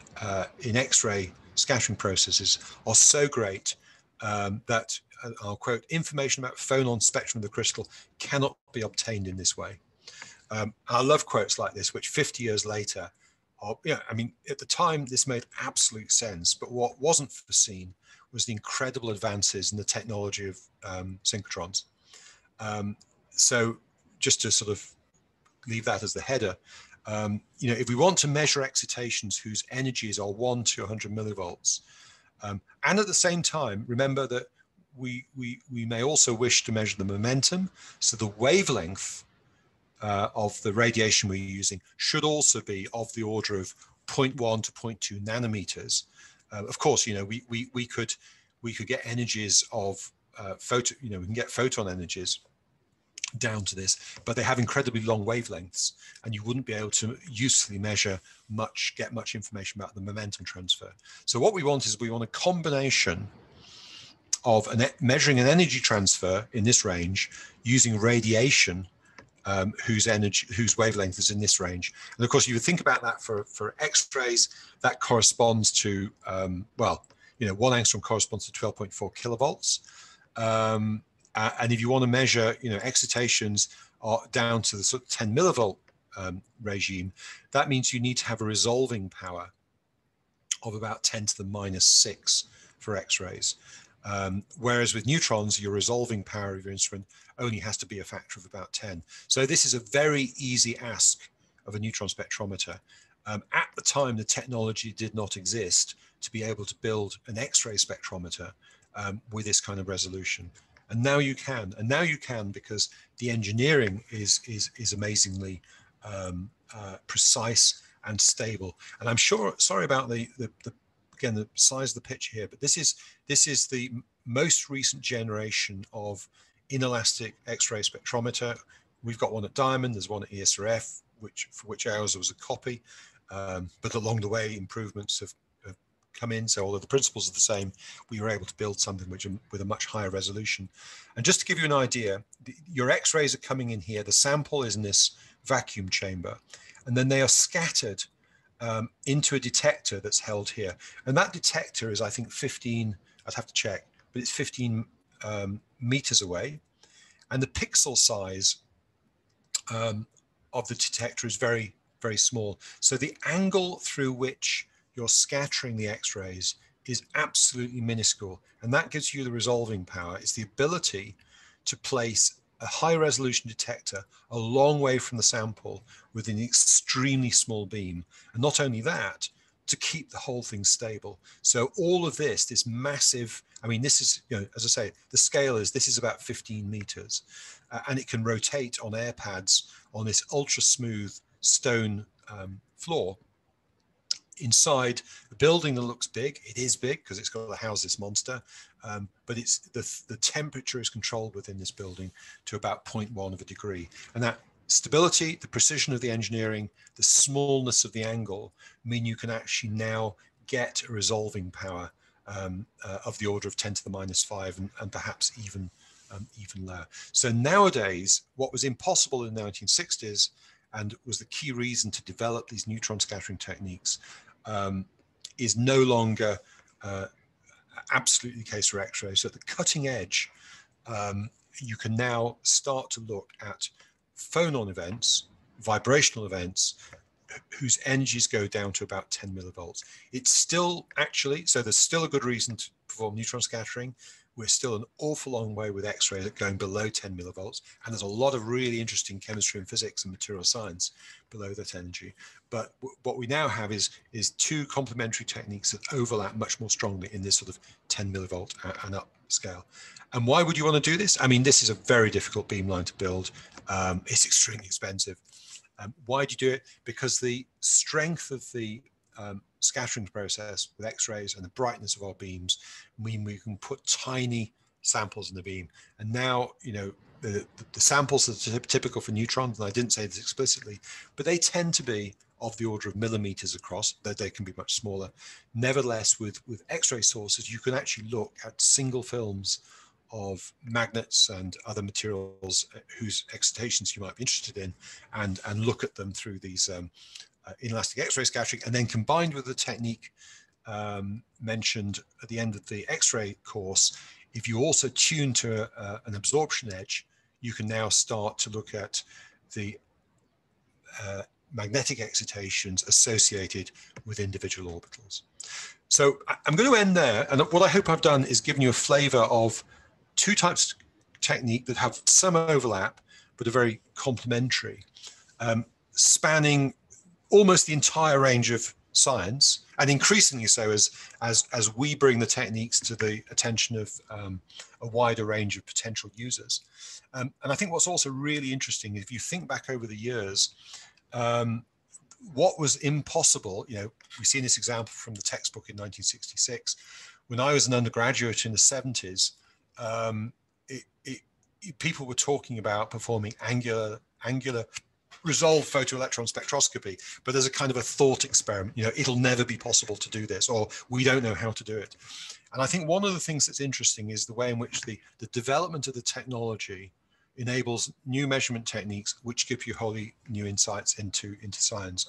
X-ray scattering processes are so great that, I'll quote, information about phonon spectrum of the crystal cannot be obtained in this way. I love quotes like this, which 50 years later, are, you know, I mean, at the time, this made absolute sense. But what wasn't foreseen was the incredible advances in the technology of synchrotrons. So just to sort of leave that as the header, you know, if we want to measure excitations whose energies are 1 to 100 millivolts, and at the same time, remember that we may also wish to measure the momentum. So the wavelength of the radiation we're using should also be of the order of 0.1 to 0.2 nanometers. Of course, you know, we could get energies of we can get photon energies down to this, but they have incredibly long wavelengths, and you wouldn't be able to usefully measure much, get much information about the momentum transfer. So what we want is we want a combination of measuring an energy transfer in this range using radiation whose wavelength is in this range. And of course, you would think about that for X-rays, that corresponds to, well, you know, 1 angstrom corresponds to 12.4 kilovolts. And if you want to measure, you know, excitations are down to the sort of 10 millivolt regime, that means you need to have a resolving power of about 10⁻⁶ for X-rays. Whereas with neutrons, your resolving power of your instrument only has to be a factor of about 10. So this is a very easy ask of a neutron spectrometer. At the time, the technology did not exist to be able to build an X-ray spectrometer with this kind of resolution. And now you can, because the engineering is amazingly precise and stable. And I'm sure, sorry about the again, the size of the picture here, but this is the most recent generation of inelastic X-ray spectrometer. We've got one at Diamond, there's one at ESRF, for which ours was a copy, but along the way improvements have come in. So although the principles are the same, we were able to build something which with a much higher resolution. And just to give you an idea, your X-rays are coming in here. The sample is in this vacuum chamber, and then they are scattered into a detector that's held here. And that detector is, I think, 15, I'd have to check, but it's 15 meters away. And the pixel size of the detector is very, very small. So the angle through which you're scattering the X-rays is absolutely minuscule. And that gives you the resolving power. It's the ability to place a high resolution detector a long way from the sample with an extremely small beam. And not only that, to keep the whole thing stable. So all of this massive, I mean, this is, you know, as I say, the scale is, this is about 15 meters, and it can rotate on air pads on this ultra smooth stone floor inside a building that looks big. It is big because it's got to house this monster, but it's the temperature is controlled within this building to about 0.1 of a degree. And that stability, the precision of the engineering, the smallness of the angle mean you can actually now get a resolving power of the order of 10⁻⁵ and perhaps even lower. So nowadays, what was impossible in the 1960s and was the key reason to develop these neutron scattering techniques is no longer absolutely the case for X-rays. So at the cutting edge, you can now start to look at phonon events, vibrational events, whose energies go down to about 10 millivolts. It's still actually, so there's still a good reason to perform neutron scattering. We're still an awful long way with X-rays at going below 10 millivolts. And there's a lot of really interesting chemistry and physics and material science below that energy. But what we now have is two complementary techniques that overlap much more strongly in this sort of 10 millivolt and up scale. And why would you want to do this? I mean, this is a very difficult beamline to build. It's extremely expensive. Why do you do it? Because the strength of the scattering process with X-rays and the brightness of our beams mean we can put tiny samples in the beam. And now, you know, the samples that are typical for neutrons, and I didn't say this explicitly, but they tend to be of the order of millimeters across, though they can be much smaller. Nevertheless, with X-ray sources, you can actually look at single films of magnets and other materials whose excitations you might be interested in, and look at them through these inelastic X-ray scattering, and then combined with the technique mentioned at the end of the X-ray course, if you also tune to an absorption edge, you can now start to look at the magnetic excitations associated with individual orbitals. So I'm going to end there, and what I hope I've done is given you a flavor of two types of technique that have some overlap, but are very complementary, spanning almost the entire range of science, and increasingly so as we bring the techniques to the attention of a wider range of potential users. And I think what's also really interesting, if you think back over the years, what was impossible, you know, we've seen this example from the textbook in 1966. When I was an undergraduate in the 70s, people were talking about performing angular resolved photoelectron spectroscopy, but there's a kind of a thought experiment, you know, it'll never be possible to do this, or we don't know how to do it. And I think one of the things that's interesting is the way in which the development of the technology enables new measurement techniques, which give you wholly new insights into science.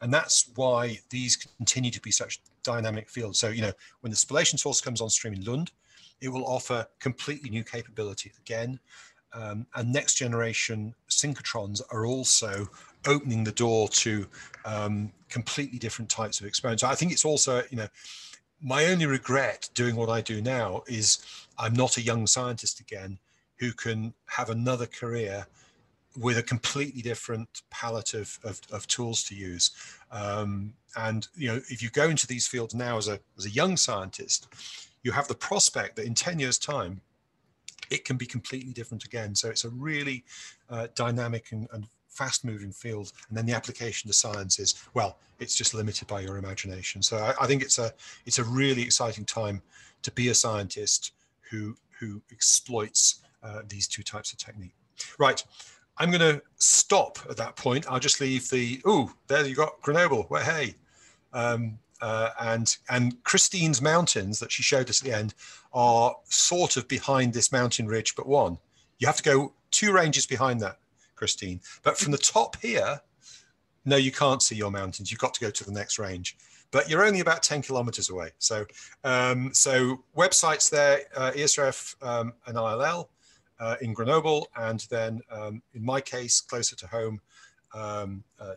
And that's why these continue to be such dynamic fields. So, you know, when the spallation source comes on stream in Lund, it will offer completely new capability again. And next generation synchrotrons are also opening the door to completely different types of experiments. So I think it's also, you know, my only regret doing what I do now is I'm not a young scientist again who can have another career with a completely different palette of tools to use. And, you know, if you go into these fields now as a young scientist, you have the prospect that in 10 years' time, it can be completely different again. So it's a really dynamic and fast-moving field. And then the application to science is, well, it's just limited by your imagination. So I think it's a really exciting time to be a scientist who exploits these two types of technique. Right, I'm going to stop at that point. I'll just leave the, ooh, there you got Grenoble, well, hey. And Christine's mountains that she showed us at the end are sort of behind this mountain ridge, but one. You have to go two ranges behind that, Christine. But from the top here, no, you can't see your mountains. You've got to go to the next range. But you're only about 10 kilometers away. So, so websites there, ESRF and ILL in Grenoble, and then in my case, closer to home,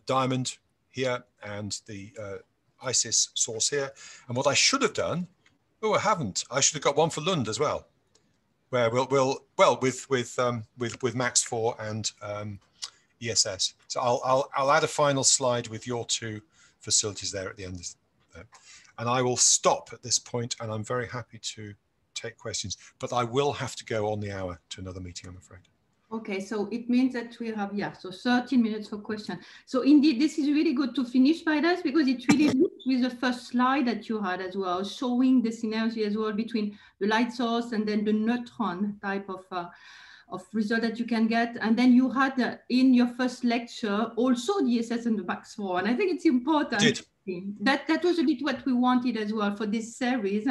Diamond here, and the ISIS source here. And what I should have done, oh, I haven't. I should have got one for Lund as well, where with MAX 4 and ESS. So I'll add a final slide with your two facilities there at the end, and I will stop at this point. And I'm very happy to take questions, but I will have to go on the hour to another meeting, I'm afraid. Okay, so it means that we have, yeah, so 13 minutes for question. So indeed, this is really good to finish by this, because it really looks with the first slide that you had as well, showing the synergy as well between the light source and then the neutron type of result that you can get. And then you had in your first lecture also the ESS and the MAX 4. And I think it's important. That was a bit what we wanted as well for this series,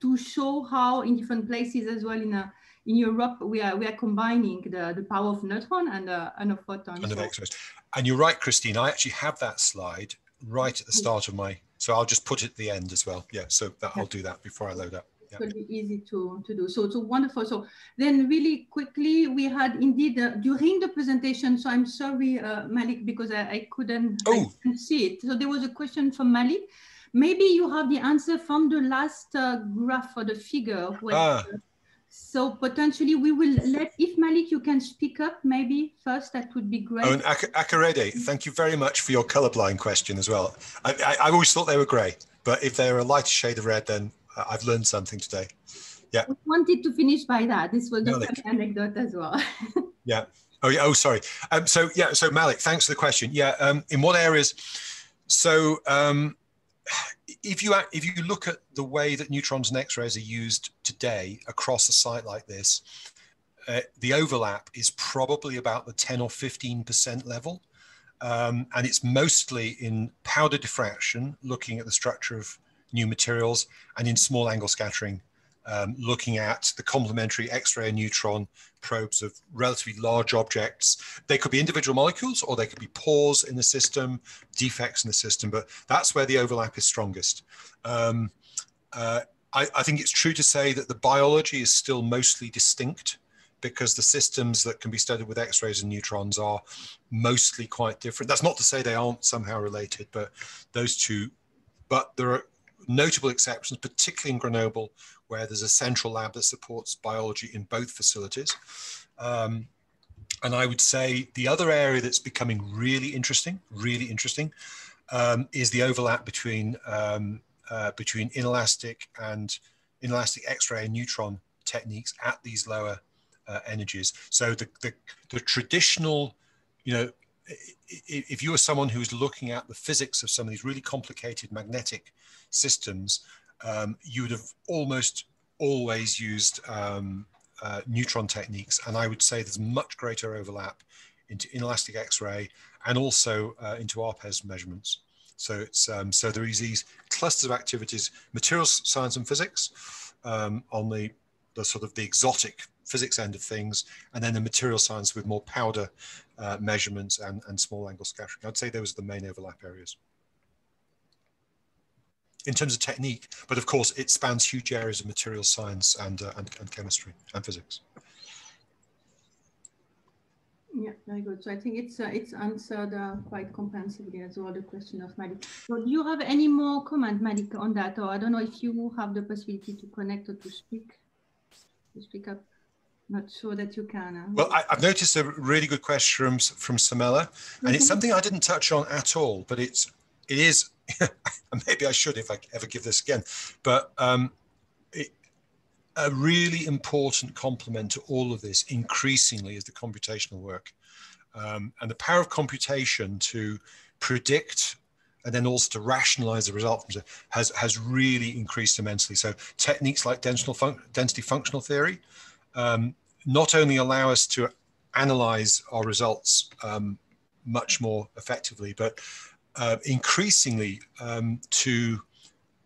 to show how in different places as well in Europe, we are combining the power of neutron and a photon. And you're right, Christine, I actually have that slide right at the start of my, so I'll just put it at the end as well. Yeah, so that, I'll do that before I load up. Yeah. It will be easy to do. So wonderful. So then really quickly, we had indeed, during the presentation, so I'm sorry, Malik, because I couldn't see it. So there was a question from Malik. Maybe you have the answer from the last graph or the figure. Where, so potentially we will let, if Malik, you can speak up maybe first, that would be great. Oh, and Akarede, thank you very much for your colorblind question as well. I always thought they were gray, but if they're a lighter shade of red, then I've learned something today. Yeah. We wanted to finish by that. This was just an anecdote as well. Yeah. Oh, yeah. Oh, sorry. So, yeah. So Malik, thanks for the question. Yeah. In what areas? So if you look at the way that neutrons and X-rays are used today across a site like this, the overlap is probably about the 10 or 15% level. And it's mostly in powder diffraction, looking at the structure of new materials, and in small angle scattering, looking at the complementary X-ray and neutron probes of relatively large objects. They could be individual molecules, or they could be pores in the system, defects in the system, but that's where the overlap is strongest. I think it's true to say that the biology is still mostly distinct, because the systems that can be studied with X-rays and neutrons are mostly quite different. That's not to say they aren't somehow related, but those two, but there are notable exceptions, particularly in Grenoble, where there's a central lab that supports biology in both facilities. And I would say the other area that's becoming really interesting, is the overlap between, between inelastic X-ray and neutron techniques at these lower energies. So the traditional, you know, if you are someone who's looking at the physics of some of these really complicated magnetic systems, you would have almost always used neutron techniques. And I would say there's much greater overlap into inelastic X-ray and also into ARPES measurements. So it's so there is these clusters of activities, materials science and physics, on the sort of the exotic physics end of things, and then the material science with more powder measurements and small angle scattering. I'd say those are the main overlap areas in terms of technique, but of course it spans huge areas of material science and chemistry and physics. Yeah, very good. So I think it's answered quite comprehensively as well, the question of Malik. So do you have any more comment, Malik, on that? Or I don't know if you have the possibility to connect or to speak up. Not sure that you can. Well, I've noticed a really good question from Samela, and it's something I didn't touch on at all, but it is, and maybe I should if I ever give this again, but a really important complement to all of this increasingly is the computational work, and the power of computation to predict and then also to rationalize the result from it has really increased immensely. So techniques like density functional theory not only allow us to analyze our results much more effectively, but increasingly to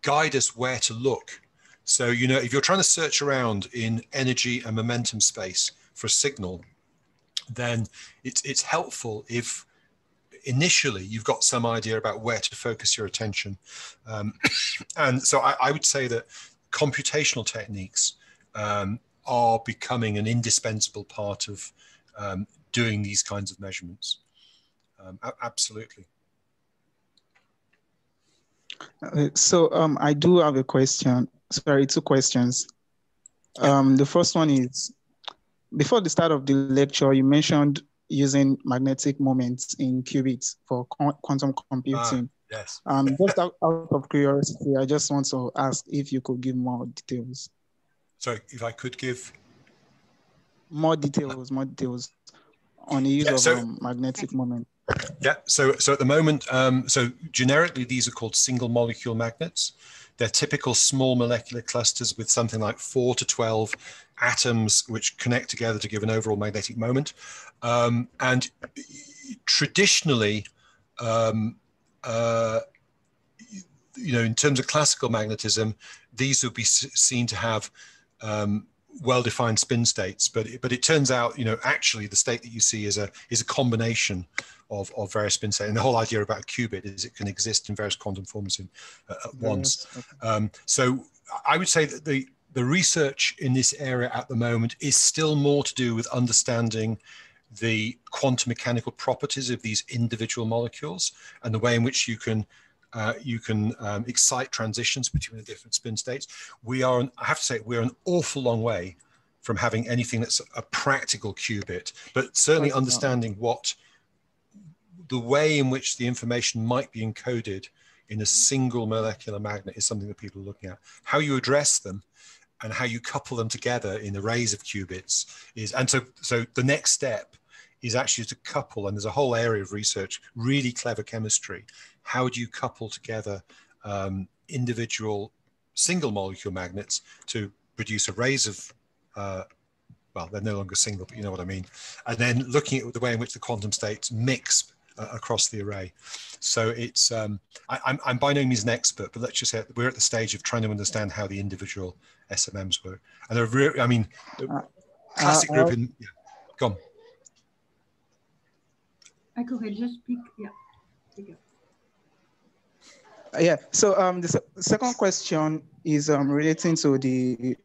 guide us where to look. So, you know, if you're trying to search around in energy and momentum space for a signal, then it's helpful if initially you've got some idea about where to focus your attention. And so I would say that computational techniques are becoming an indispensable part of doing these kinds of measurements. Absolutely. So I do have a question. Sorry, 2 questions. The first one is, before the start of the lecture, you mentioned using magnetic moments in qubits for quantum computing. Yes. Just out of curiosity, I just want to ask if you could give more details. Sorry, if I could give more details on the use of magnetic moment. Yeah, so at the moment, so generically these are called single molecule magnets. They're typical small molecular clusters with something like 4 to 12 atoms which connect together to give an overall magnetic moment. And traditionally, you know, in terms of classical magnetism, these would be seen to have well-defined spin states, but it turns out, you know, actually the state that you see is a combination of various spin states, and the whole idea about a qubit is it can exist in various quantum forms at once. Yes. Okay. So I would say that the research in this area at the moment is still more to do with understanding the quantum mechanical properties of these individual molecules and the way in which you can excite transitions between the different spin states. We are, I have to say, we're an awful long way from having anything that's a practical qubit, but certainly understanding the way in which the information might be encoded in a single molecular magnet is something that people are looking at. How you address them and how you couple them together in arrays of qubits is, and so the next step is actually to couple, and there's a whole area of research, really clever chemistry. How do you couple together individual single molecule magnets to produce arrays of, well, they're no longer single, but you know what I mean. And then looking at the way in which the quantum states mix across the array. So it's, I'm by no means an expert, but let's just say we're at the stage of trying to understand how the individual SMMs work. And they're really, I mean, classic group in, yeah, go on. I could just speak, yeah, there you go. Yeah, so the second question is relating to the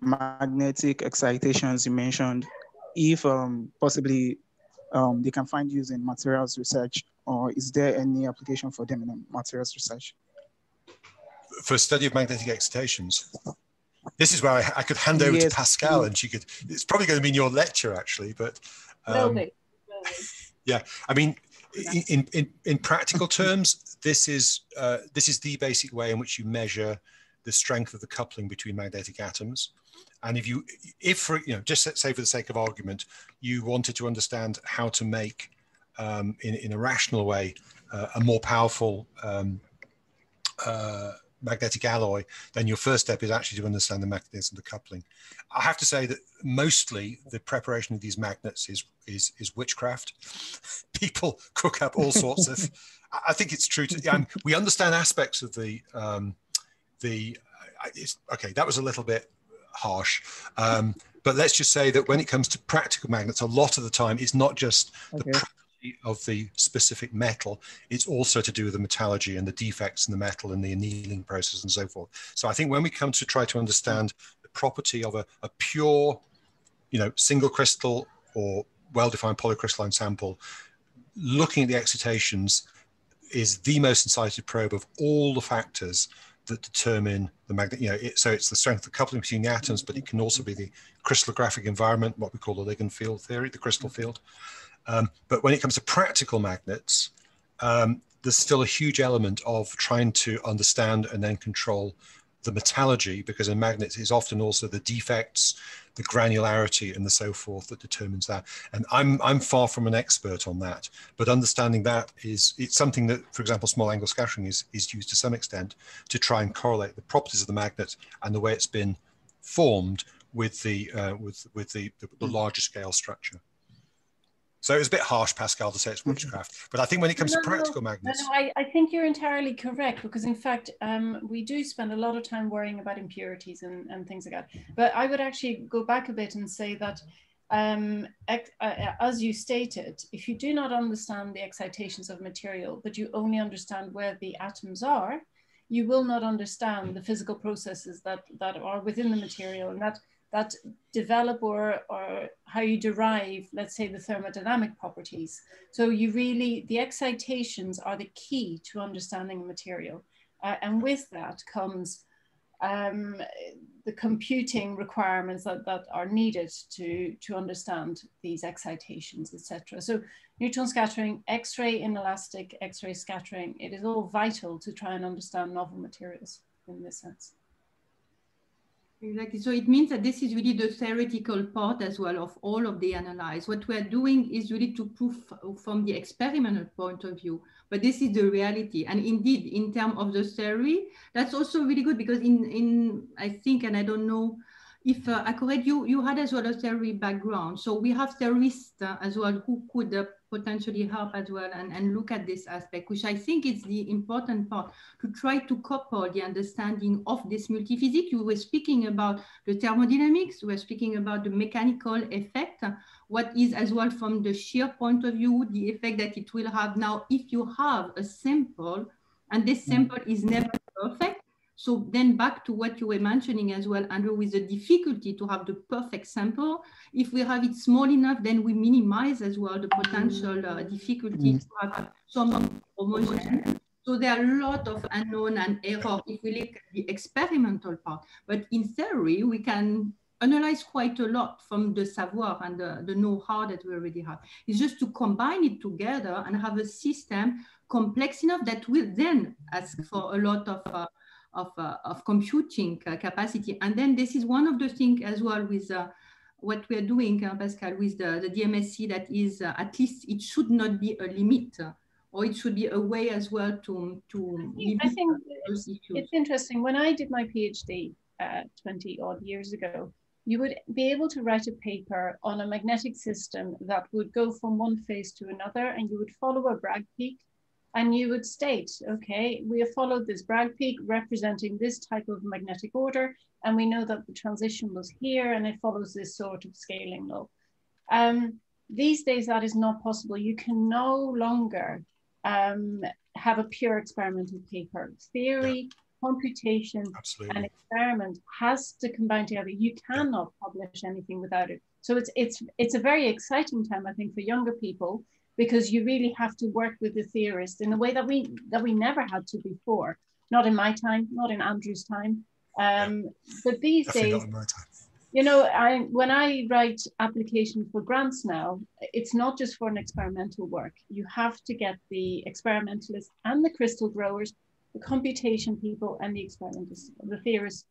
magnetic excitations you mentioned, if possibly they can find use in materials research, or is there any application for them in materials research? For study of magnetic excitations? This is where I could hand over to Pascal, and she could, it's probably going to be in your lecture actually, but yeah, I mean, in practical terms, this is the basic way in which you measure the strength of the coupling between magnetic atoms. And if you, for, you know, just say for the sake of argument, you wanted to understand how to make, in a rational way, a more powerful magnetic alloy, then your first step is actually to understand the mechanism of the coupling. I have to say that mostly the preparation of these magnets is witchcraft. People cook up all sorts of, I think it's true to, we understand aspects of the, okay, that was a little bit harsh, but let's just say that when it comes to practical magnets, a lot of the time it's not just the property of the specific metal, it's also to do with the metallurgy and the defects in the metal and the annealing process and so forth. So I think when we come to try to understand the property of a pure, you know, single crystal or well-defined polycrystalline sample, looking at the excitations is the most incisive probe of all the factors that determine the magnet, you know, so it's the strength of coupling between the atoms, but it can also be the crystallographic environment, what we call the ligand field theory, the crystal field. But when it comes to practical magnets, there's still a huge element of trying to understand and then control the metallurgy, because in magnets is often also the defects, the granularity and the so forth that determines that. And I'm far from an expert on that, but understanding that is, it's something that, for example, small angle scattering is used to some extent to try and correlate the properties of the magnet and the way it's been formed with the larger scale structure. So it was a bit harsh, Pascal, to say it's witchcraft, but I think when it comes to practical magnets... No, I think you're entirely correct, because in fact, we do spend a lot of time worrying about impurities and things like that. But I would actually go back a bit and say that, as you stated, if you do not understand the excitations of material, but you only understand where the atoms are, you will not understand the physical processes that are within the material, and that develop or how you derive, let's say, the thermodynamic properties. So you really, the excitations are the key to understanding material. And with that comes the computing requirements that are needed to understand these excitations, etc. So neutron scattering, X-ray inelastic, X-ray scattering, it is all vital to try and understand novel materials in this sense. Exactly. So it means that this is really the theoretical part as well of all of the analysis. What we're doing is really to prove from the experimental point of view, but this is the reality. And indeed, in terms of the theory, that's also really good, because in I think, and I don't know if Akoret, you had as well a theory background. So we have theorists as well who could potentially help as well and look at this aspect, which I think is the important part, to try to couple the understanding of this multiphysics. You were speaking about the thermodynamics, we're speaking about the mechanical effect, what is as well from the shear point of view, the effect that it will have now if you have a sample, and this sample is never perfect. So then back to what you were mentioning as well, Andrew, with the difficulty to have the perfect sample. If we have it small enough, then we minimize as well the potential difficulty to have some homogeneity. So there are a lot of unknown and error if we look at the experimental part. But in theory, we can analyze quite a lot from the savoir and the know-how that we already have. It's just to combine it together and have a system complex enough that will then ask for a lot of computing capacity. And then this is one of the things as well with what we're doing, Pascal, with the DMSC, that is at least it should not be a limit or it should be a way as well to I think those issues. It's interesting. When I did my PhD 20 odd years ago, you would be able to write a paper on a magnetic system that would go from one phase to another, and you would follow a Bragg peak, and you would state, okay, we have followed this Bragg peak representing this type of magnetic order, and we know that the transition was here and it follows this sort of scaling law. These days that is not possible. You can no longer have a pure experimental paper. Theory, computation, absolutely, and experiment has to combine together. You cannot publish anything without it. So it's a very exciting time, I think, for younger people, because you really have to work with the theorists in a way that we never had to before. Not in my time, not in Andrew's time. But these days, not in my time. You know, when I write applications for grants now, it's not just for an experimental work. You have to get the experimentalists and the crystal growers, the computation people and the experimentalists, the theorists.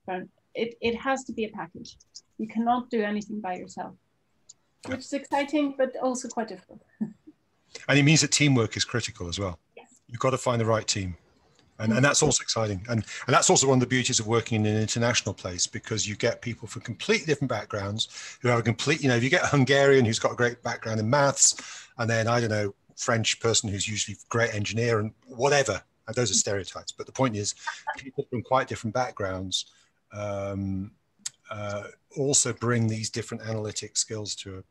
It has to be a package. You cannot do anything by yourself, which is exciting, but also quite difficult. And it means that teamwork is critical as well. Yes. You've got to find the right team. And that's also exciting. And that's also one of the beauties of working in an international place, because you get people from completely different backgrounds who have a complete, you know, if you get a Hungarian who's got a great background in maths, and then, I don't know, French person who's usually a great engineer and whatever, and those are stereotypes. But the point is, people from quite different backgrounds also bring these different analytic skills to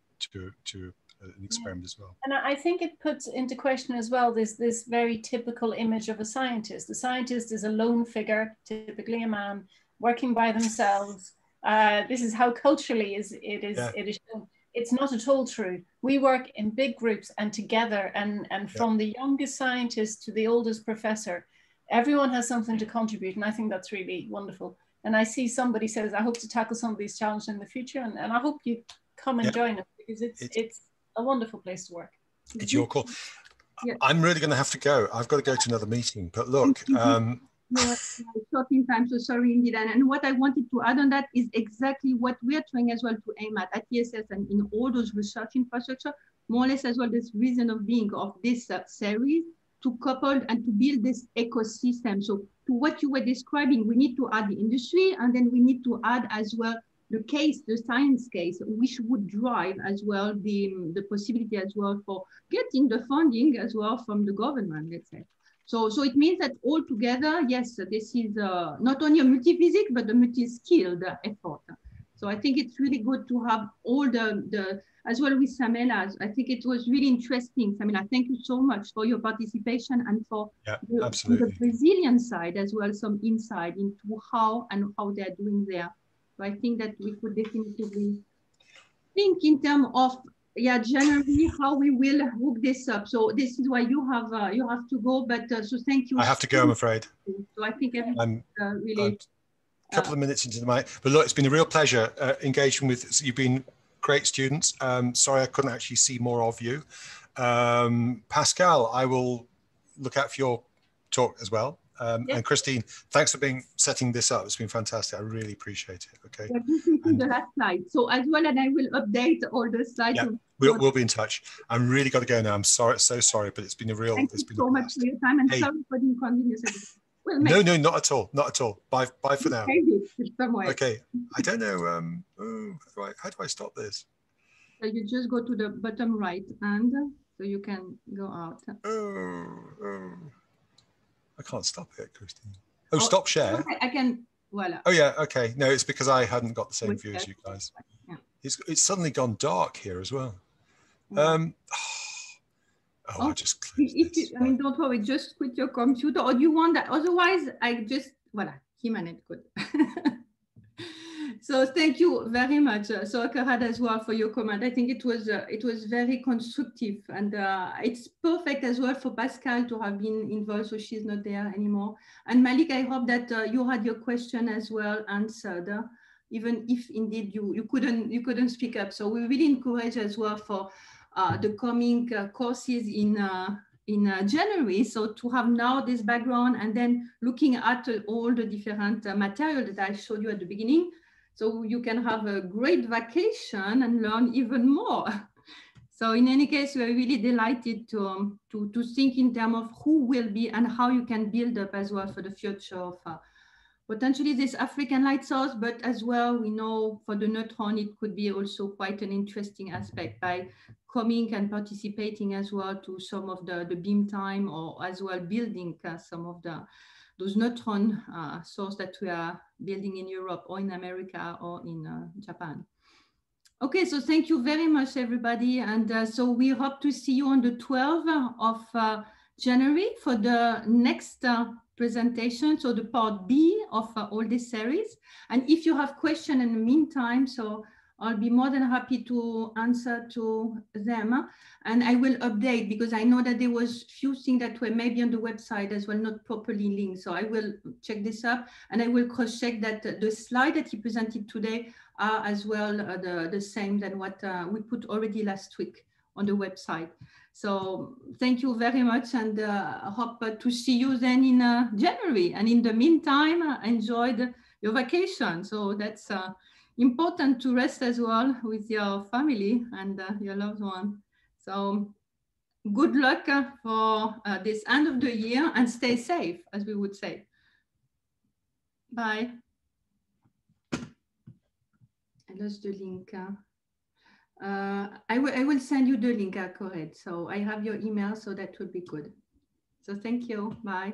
an experiment as well. And I think it puts into question as well this very typical image of a scientist. The scientist is a lone figure, typically a man, working by themselves. This is how culturally it is shown. It's not at all true. We work in big groups and together, and from the youngest scientist to the oldest professor, everyone has something to contribute, and I think that's really wonderful. And I see somebody says, I hope to tackle some of these challenges in the future, and I hope you come and join us, because it's a wonderful place to work. It's your call. Yeah. I'm really going to have to go. I've got to go to another meeting, but look. Short time, so sorry indeed. And what I wanted to add on that is exactly what we're trying as well to aim at ESS and in all those research infrastructure, more or less as well this reason of being of this series, to couple and to build this ecosystem. So to what you were describing, we need to add the industry, and then we need to add as well the case, the science case, which would drive as well the possibility as well for getting the funding as well from the government, let's say. So it means that all together, yes, this is not only a multi-physics, but a multi-skilled effort. So I think it's really good to have all the as well with Samela. I think it was really interesting. Samela, thank you so much for your participation and for the Brazilian side as well, some insight into how they're doing there. So I think that we could definitively think in terms of generally how we will hook this up. So this is why you have to go, but so thank you. I have to go, I'm afraid. So I think I'm really a couple of minutes into the mic. But look, it's been a real pleasure engaging with you've been great students. Sorry I couldn't actually see more of you. Pascal, I will look out for your talk as well. And Christine, thanks for setting this up. It's been fantastic. I really appreciate it. Okay. Yeah, this is the last slide. So as well, and I will update all the slides. Yeah, we'll be in touch. I'm really got to go now. I'm sorry, so sorry, but it's been a real. Thank you so much for your time, and sorry for the inconvenience. No, not at all. Not at all. Bye for now. Okay. I don't know. How do I stop this? So you just go to the bottom right, and so you can go out. Oh. I can't stop it, Christine. Oh, stop share. Okay, I can, voila. Oh yeah, okay. No, it's because I hadn't got the same view as you guys. Yeah. It's suddenly gone dark here as well. I just closed this. I mean, don't worry, just quit your computer, or do you want that? Otherwise, I just, voila, him and it could. So thank you very much, Sohakharad, as well for your comment. I think it was very constructive, and it's perfect as well for Pascal to have been involved, so she's not there anymore. And Malik, I hope that you had your question as well answered, even if indeed you couldn't speak up. So we really encourage as well for the coming courses in January, so to have now this background and then looking at all the different material that I showed you at the beginning. So you can have a great vacation and learn even more. So in any case, we're really delighted to think in terms of who will be and how you can build up as well for the future of potentially this African light source, but as well, we know for the neutron, it could be also quite an interesting aspect by coming and participating as well to some of the beam time, or as well building some of those neutron source that we are building in Europe or in America or in Japan. Okay, so thank you very much, everybody. And so we hope to see you on the 12th of January for the next presentation, so the part B of all this series. And if you have questions in the meantime, so I'll be more than happy to answer to them. And I will update, because I know that there was few things that were maybe on the website as well, not properly linked. So I will check this up, and I will cross-check that the slide that he presented today are as well the same than what we put already last week on the website. So thank you very much, and I hope to see you then in January. And in the meantime, enjoy your vacation. So that's important to rest as well with your family and your loved one. So good luck for this end of the year, and stay safe, as we would say. Bye. I lost the link. I will send you the link, correct. So I have your email, so that would be good. So thank you. Bye.